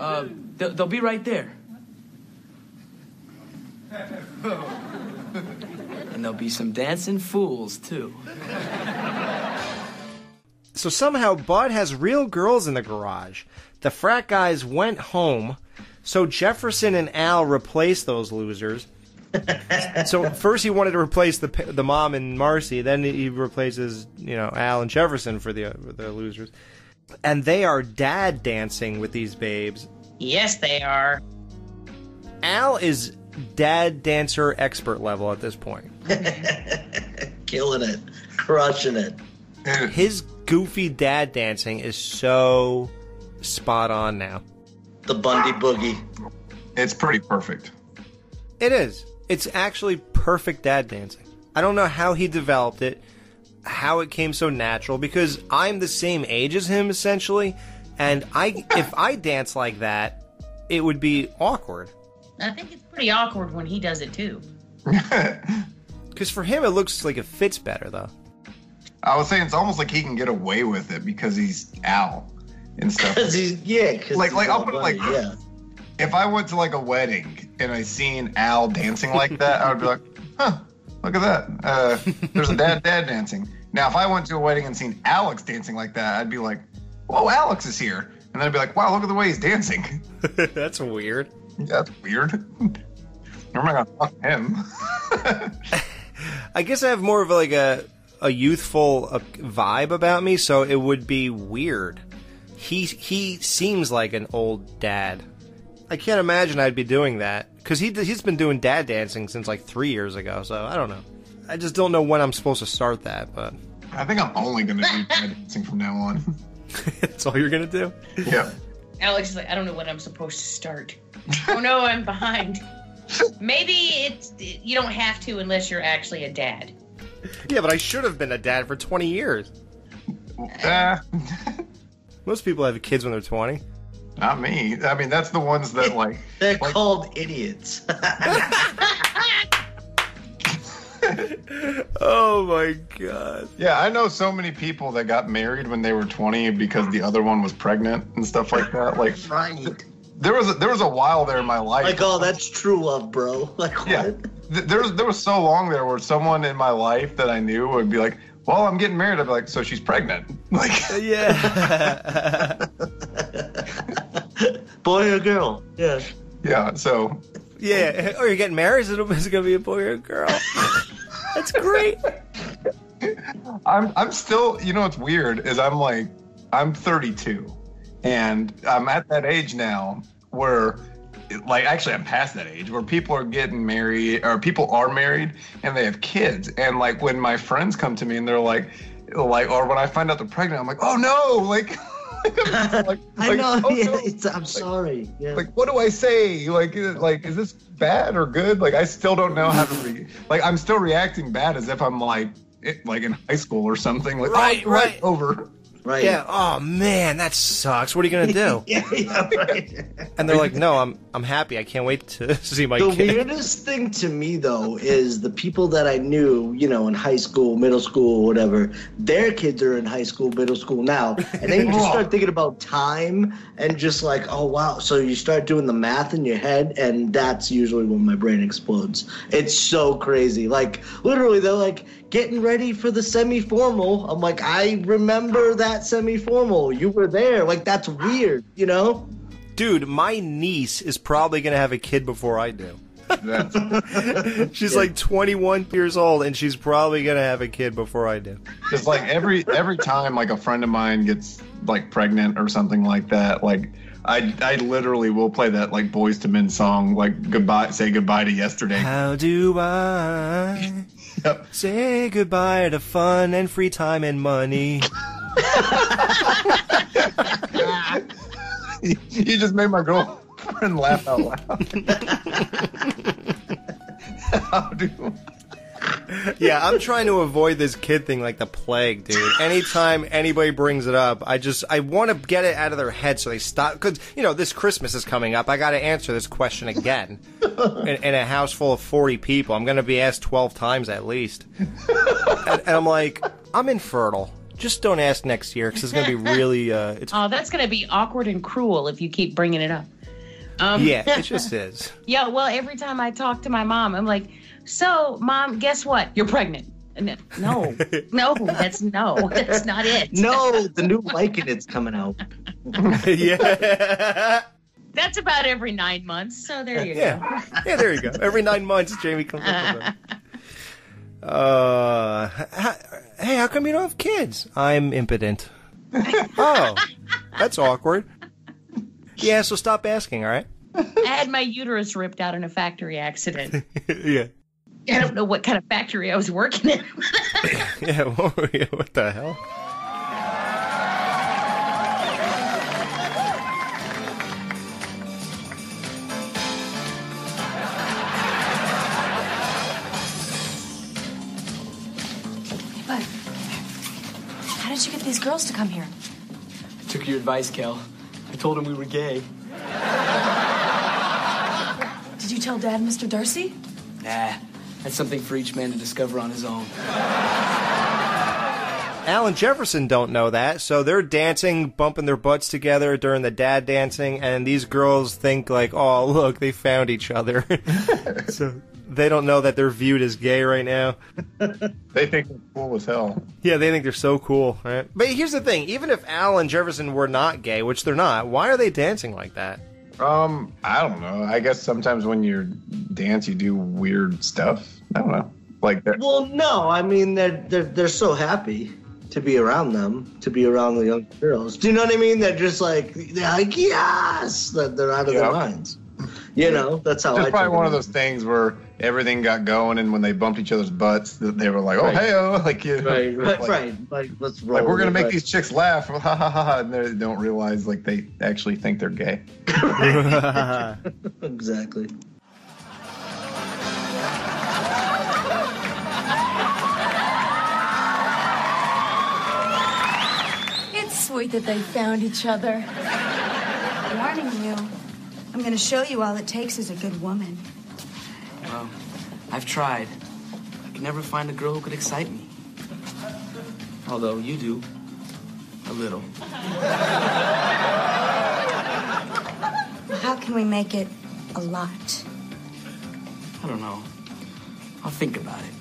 Uh, they'll, they'll be right there. And there'll be some dancing fools, too. So somehow Bud has real girls in the garage. The frat guys went home. So Jefferson and Al replaced those losers. So first he wanted to replace the the mom and Marcy. Then he replaces, you know, Al and Jefferson for the, for the losers. And they are dad dancing with these babes. Yes, they are. Al is dad dancer expert level at this point. Killing it. Crushing it. His goofy dad dancing is so spot on now. The Bundy Boogie. It's pretty perfect. It is. It's actually perfect dad dancing. I don't know how he developed it, how it came so natural, because I'm the same age as him, essentially, and I if I dance like that, it would be awkward. I think it's pretty awkward when he does it, too. Because for him, it looks like it fits better, though. I was saying it's almost like he can get away with it because he's Al and stuff. Because he's, yeah. Cause like, he's like I'll put it like this. Yeah. If I went to, like, a wedding and I seen Al dancing like that, I would be like, huh, look at that. Uh, there's a dad dad dancing. Now, if I went to a wedding and seen Alex dancing like that, I'd be like, whoa, Alex is here. And then I'd be like, wow, look at the way he's dancing. That's weird. Yeah, that's weird. I'm not gonna fuck him. I guess I have more of, like, a, a youthful uh, vibe about me, so it would be weird. He He seems like an old dad. I can't imagine I'd be doing that, because he, he's been doing dad dancing since like three years ago, so I don't know. I just don't know when I'm supposed to start that, but... I think I'm only going to do dad dancing from now on. That's all you're going to do? Yeah. Alex is like, I don't know when I'm supposed to start. Oh no, I'm behind. Maybe it's, you don't have to unless you're actually a dad. Yeah, but I should have been a dad for twenty years. Uh. Most people have kids when they're twenty. Not me. I mean, that's the ones that, like... They're like, called idiots. Oh, my God. Yeah, I know so many people that got married when they were twenty because the other one was pregnant and stuff like that. Like, right. There was a, there was a while there in my life. Like, oh, that's true love, bro. Like, yeah, what? Th- there was, there was so long there where someone in my life that I knew would be like, well, I'm getting married. I'd be like, so she's pregnant. Like, yeah. Boy or girl? Yeah. Yeah. So. Yeah. Or you're getting married? So it's gonna be a boy or a girl. That's great. I'm. I'm still. You know what's weird is I'm like, I'm thirty-two, and I'm at that age now where, like, actually I'm past that age where people are getting married or people are married and they have kids. And like when my friends come to me and they're like, like, or when I find out they're pregnant, I'm like, oh no, like. like, like, I know. Oh, yeah, no. it's, I'm like, sorry. Yeah. Like, what do I say? Like, is, like, is this bad or good? Like, I still don't know how to. Re- like, I'm still reacting bad as if I'm like, it, like in high school or something. Like, right, oh, right, right, over. Right. Yeah. Oh man, that sucks. What are you gonna do? yeah, yeah, right. And they're like, no, I'm, I'm happy. I can't wait to see my. The kid. Weirdest thing to me though is the people that I knew, you know, in high school, middle school, whatever. Their kids are in high school, middle school now, and then you just start thinking about time and just like, oh wow. So you start doing the math in your head, and that's usually when my brain explodes. It's so crazy. Like literally, they're like. Getting ready for the semi-formal. I'm like, I remember that semi-formal. You were there. Like, that's weird, you know? Dude, my niece is probably going to have a kid before I do. She's yeah. like twenty-one years old, and she's probably going to have a kid before I do. It's like every every time, like, a friend of mine gets, like, pregnant or something like that, like, I, I literally will play that, like, Boys to Men song, like, goodbye, say goodbye to yesterday. How do I... Yep. Say goodbye to fun and free time and money. you, you just made my girlfriend laugh out loud. How do? Yeah, I'm trying to avoid this kid thing like the plague, dude. Anytime anybody brings it up, I just I want to get it out of their head so they stop. Because, you know, this Christmas is coming up. I got to answer this question again in, in a house full of forty people. I'm going to be asked twelve times at least. And, and I'm like, I'm infertile. Just don't ask next year because it's going to be really. Uh, it's- oh, that's going to be awkward and cruel if you keep bringing it up. Um, yeah, it just is. Yeah, well, every time I talk to my mom, I'm like, so, Mom, guess what? You're pregnant. No, no, that's no, that's not it. No, the new Vicodin's coming out. Yeah. That's about every nine months. So there you yeah. go. Yeah, there you go. Every nine months, Jamie comes up with that. Uh, how, hey, how come you don't have kids? I'm impotent. Oh, that's awkward. Yeah, so stop asking, all right? I had my uterus ripped out in a factory accident. Yeah. I don't know what kind of factory I was working in. Yeah, what, were you, what the hell? How did you get these girls to come here? I took your advice, Kel. I told him we were gay. Did you tell Dad, Mister Darcy? Nah, that's something for each man to discover on his own. Alan Jefferson don't know that, so they're dancing, bumping their butts together during the dad dancing, and these girls think like, oh, look, they found each other. So... they don't know that they're viewed as gay right now. They think they're cool as hell. Yeah, they think they're so cool, right? But here's the thing. Even if Al and Jefferson were not gay, which they're not, why are they dancing like that? Um, I don't know. I guess sometimes when you dance, you do weird stuff. I don't know. Like they're... Well, no. I mean, they're, they're, they're so happy to be around them, to be around the young girls. Do you know what I mean? They're just like, they're like, yes! They're out of yeah. their minds. You know, that's how I... It's probably one of those things where everything got going, and when they bumped each other's butts, they were like, oh, right. hey-oh. Like, you know, right, right, like, right. Like, let's roll. Like, we're going to make right. these chicks laugh. Ha, ha, ha, ha. And they don't realize, like, they actually think they're gay. Exactly. It's sweet that they found each other. I'm warning you. I'm going to show you all it takes is a good woman. Well, I've tried. I can never find a girl who could excite me. Although you do. A little. How can we make it a lot? I don't know. I'll think about it.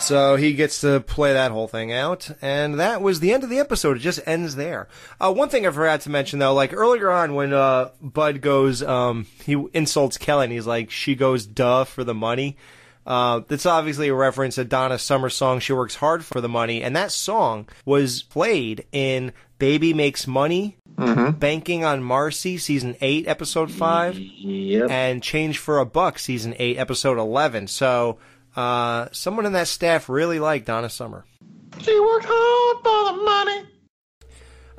So he gets to play that whole thing out, and that was the end of the episode. It just ends there. Uh, one thing I forgot to mention, though, like earlier on when uh, Bud goes, um, he insults Kelly, he's like, she goes duh for the money. Uh, that's obviously a reference to Donna Summer's song, She Works Hard for the Money, and that song was played in Baby Makes Money, mm-hmm. Banking on Marcy, Season eight, Episode five, yep. and Change for a Buck, Season eight, Episode eleven. So uh, someone in that staff really liked Donna Summer. She worked hard for the money.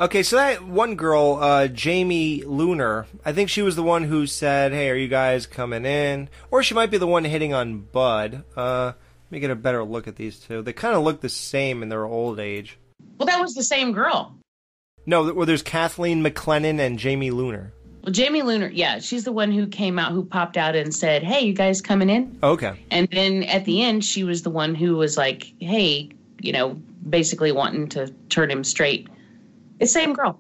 Okay, so that one girl, uh, Jamie Ler-Luner, I think she was the one who said, hey, are you guys coming in? Or she might be the one hitting on Bud. Uh, let me get a better look at these two. They kind of look the same in their old age. Well, that was the same girl. No, well, there's Kathleen McClellan and Jamie Ler-Luner. Well, Jamie Ler-Luner, yeah, she's the one who came out, who popped out and said, hey, you guys coming in? Okay. And then at the end, she was the one who was like, hey, you know, basically wanting to turn him straight. It's the same girl.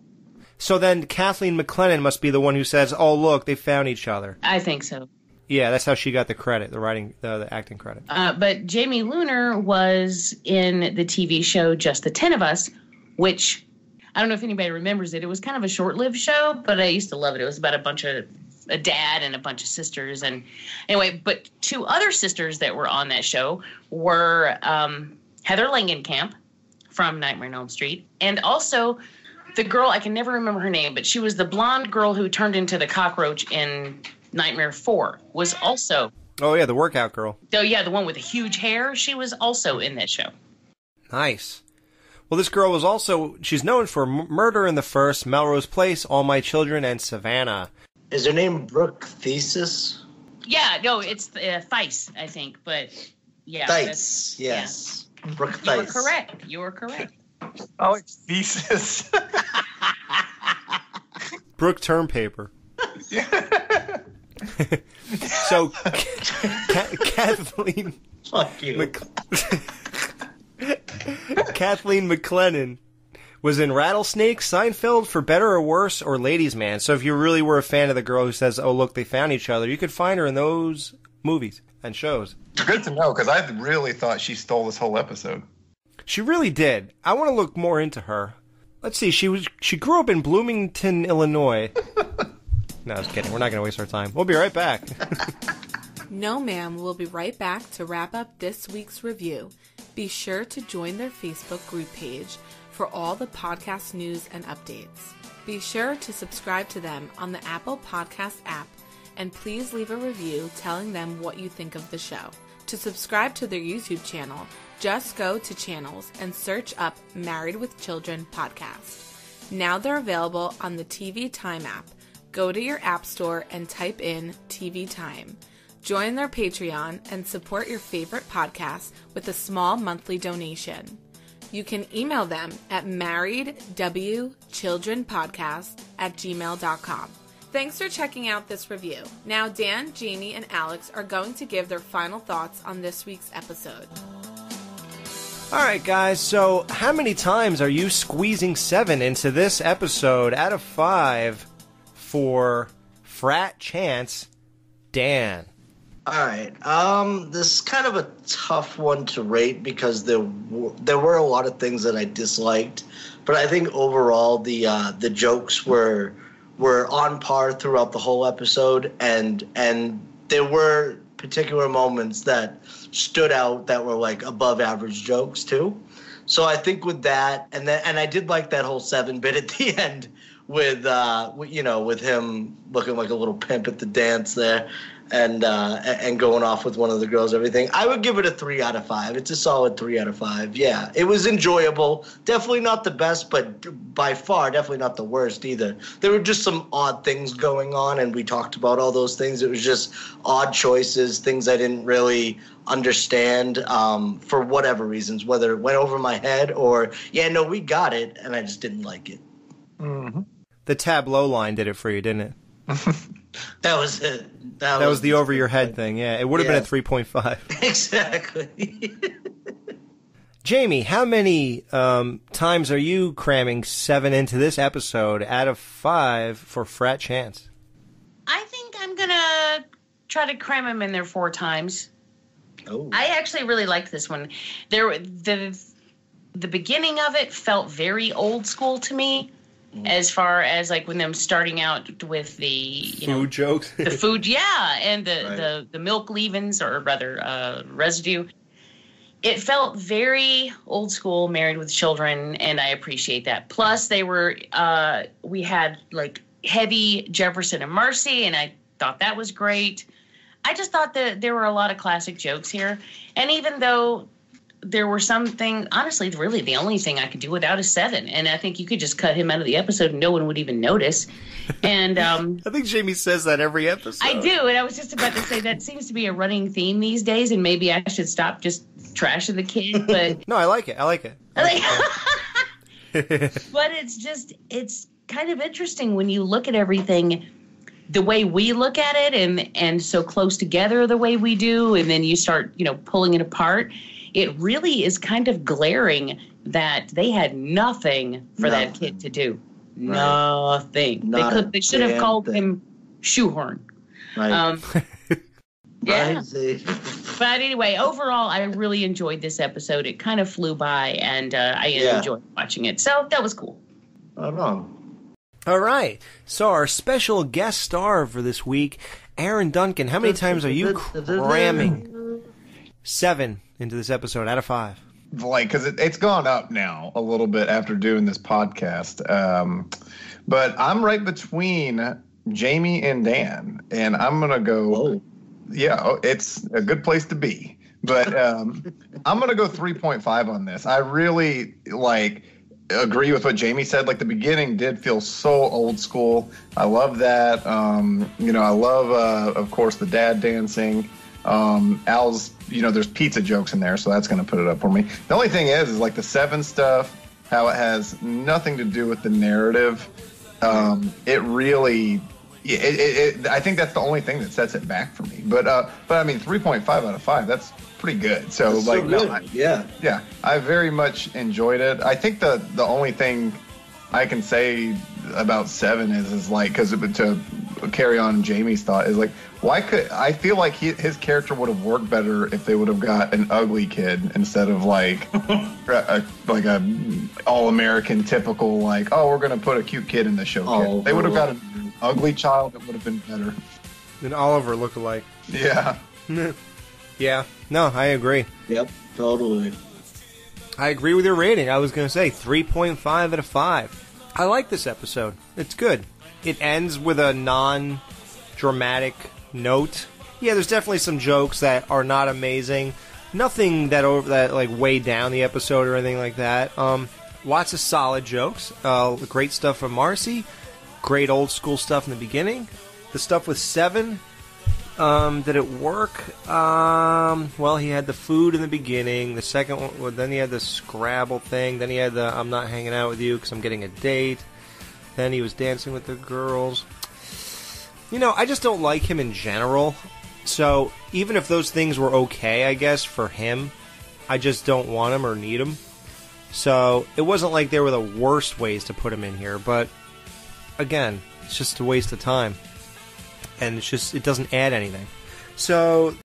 So then Kathleen McClellan must be the one who says, oh, look, they found each other. I think so. Yeah, that's how she got the credit, the writing, the, the acting credit. Uh, but Jamie Ler-Luner was in the T V show Just the Ten of Us, which I don't know if anybody remembers it. It was kind of a short-lived show, but I used to love it. It was about a bunch of a dad and a bunch of sisters. And anyway, but two other sisters that were on that show were um, Heather Langenkamp from Nightmare on Elm Street and also... the girl, I can never remember her name, but she was the blonde girl who turned into the cockroach in Nightmare four, was also... Oh, yeah, the workout girl. Oh, yeah, the one with the huge hair. She was also in that show. Nice. Well, this girl was also... she's known for Murder in the First, Melrose Place, All My Children, and Savannah. Is her name Brooke Theiss? Yeah, no, it's uh, Theiss, I think, but... yeah, Theiss, yes. Yeah. Brooke Theiss. You were correct. You were correct. Oh, it's thesis. Brooke term paper. So, Kathleen. Fuck you. Mc Kathleen McClellan was in Rattlesnake, Seinfeld, For Better or Worse, or Ladies Man. So, if you really were a fan of the girl who says, "Oh, look, they found each other," you could find her in those movies and shows. Good to know, because I really thought she stole this whole episode. She really did. I want to look more into her. Let's see. She was she grew up in Bloomington, Illinois. No, I was kidding. We're not going to waste our time. We'll be right back. No, ma'am. We'll be right back to wrap up this week's review. Be sure to join their Facebook group page for all the podcast news and updates. Be sure to subscribe to them on the Apple Podcast app, and please leave a review telling them what you think of the show. To subscribe to their YouTube channel, just go to channels and search up Married with Children podcast. Now they're available on the T V Time app. Go to your app store and type in T V Time. Join their Patreon and support your favorite podcast with a small monthly donation. You can email them at marriedwchildrenpodcast at gmail dot com. Thanks for checking out this review. Now Dan, Jamie, and Alex are going to give their final thoughts on this week's episode. All right, guys, so how many times are you squeezing seven into this episode out of five for Frat Chance Dan? All right, um, this is kind of a tough one to rate because there, w- there were a lot of things that I disliked, but I think overall the uh, the jokes were... were on par throughout the whole episode, and and there were particular moments that stood out that were like above average jokes too. So I think with that, and then and I did like that whole seven bit at the end with uh you know with him looking like a little pimp at the dance there, and uh and going off with one of the girls. Everything. I would give it a three out of five. It's a solid three out of five. Yeah, it was enjoyable. Definitely not the best, but by far definitely not the worst either. There were just some odd things going on, and we talked about all those things. It was just odd choices, things I didn't really understand um, for whatever reasons, whether it went over my head or yeah, no, we got it, and I just didn't like it. Mm-hmm. The Tableau line did it for you, didn't it? That was it. That, that was, was the over your head thing, yeah. It would have yeah. been a three point five. Exactly. Jamie, how many um, times are you cramming seven into this episode out of five for Frat Chance? I think I'm going to try to cram him in there four times. Oh. I actually really liked this one. There, the the beginning of it felt very old school to me. As far as like when them starting out with the you food know, jokes, the food, yeah, and the, right. the, the milk leavings or rather uh, residue, it felt very old school, Married with Children, and I appreciate that. Plus, they were uh, we had like heavy Jefferson and Mercy, and I thought that was great. I just thought that there were a lot of classic jokes here, and even though. There were some things, honestly, really the only thing I could do without is seven. And I think you could just cut him out of the episode and no one would even notice. And um, I think Jamie says that every episode. I do. And I was just about to say that seems to be a running theme these days. And maybe I should stop just trashing the kid. But no, I like it. I like it. I like it. But it's just, it's kind of interesting when you look at everything the way we look at it and, and so close together the way we do. And then you start, you know, pulling it apart. It really is kind of glaring that they had nothing for nothing. that kid to do. Right. Nothing. Not they, could, they should have called thing. him Shoehorn. Right. Um, yeah. But anyway, overall, I really enjoyed this episode. It kind of flew by, and uh, I yeah. enjoyed watching it. So that was cool. Not wrong. All right. So our special guest star for this week, Aaron Duncan. How many times are you cramming? Seven. Into this episode out of five, like because it, it's gone up now a little bit after doing this podcast, um, but I'm right between Jamie and Dan, and I'm gonna go. Whoa. Yeah, it's a good place to be, but um, I'm gonna go three point five on this. I really like agree with what Jamie said. Like the beginning did feel so old school. I love that. Um, you know, I love uh, of course the dad dancing. Um, Al's, you know, there's pizza jokes in there, so that's going to put it up for me. The only thing is, is like the seven stuff, how it has nothing to do with the narrative. Um, it really, it, it, it, I think that's the only thing that sets it back for me. But, uh, but I mean, three point five out of five, that's pretty good. So, that's like, so good. No, I, yeah, yeah, I very much enjoyed it. I think the the only thing I can say about seven is, is like, because to carry on Jamie's thought is like, why could I feel like he, his character would have worked better if they would have got an ugly kid instead of like a, like a all-American typical, like, oh, we're going to put a cute kid in the show. Oh, they would have got an ugly child. It would have been better. An Oliver look-alike. Yeah. Yeah. No, I agree. Yep, totally. I agree with your rating. I was going to say three point five out of five. I like this episode. It's good. It ends with a non-dramatic note. Yeah, there's definitely some jokes that are not amazing. Nothing that over that like weighed down the episode or anything like that. Um, lots of solid jokes. Uh, great stuff from Marcy. Great old school stuff in the beginning. The stuff with Seven. Um, did it work? Um, well, he had the food in the beginning. The second one, well, then he had the Scrabble thing. Then he had the I'm not hanging out with you because I'm getting a date. Then he was dancing with the girls. You know, I just don't like him in general. So, even if those things were okay, I guess, for him, I just don't want him or need him. So, it wasn't like there were the worst ways to put him in here, but, again, it's just a waste of time. And it's just, it doesn't add anything. So...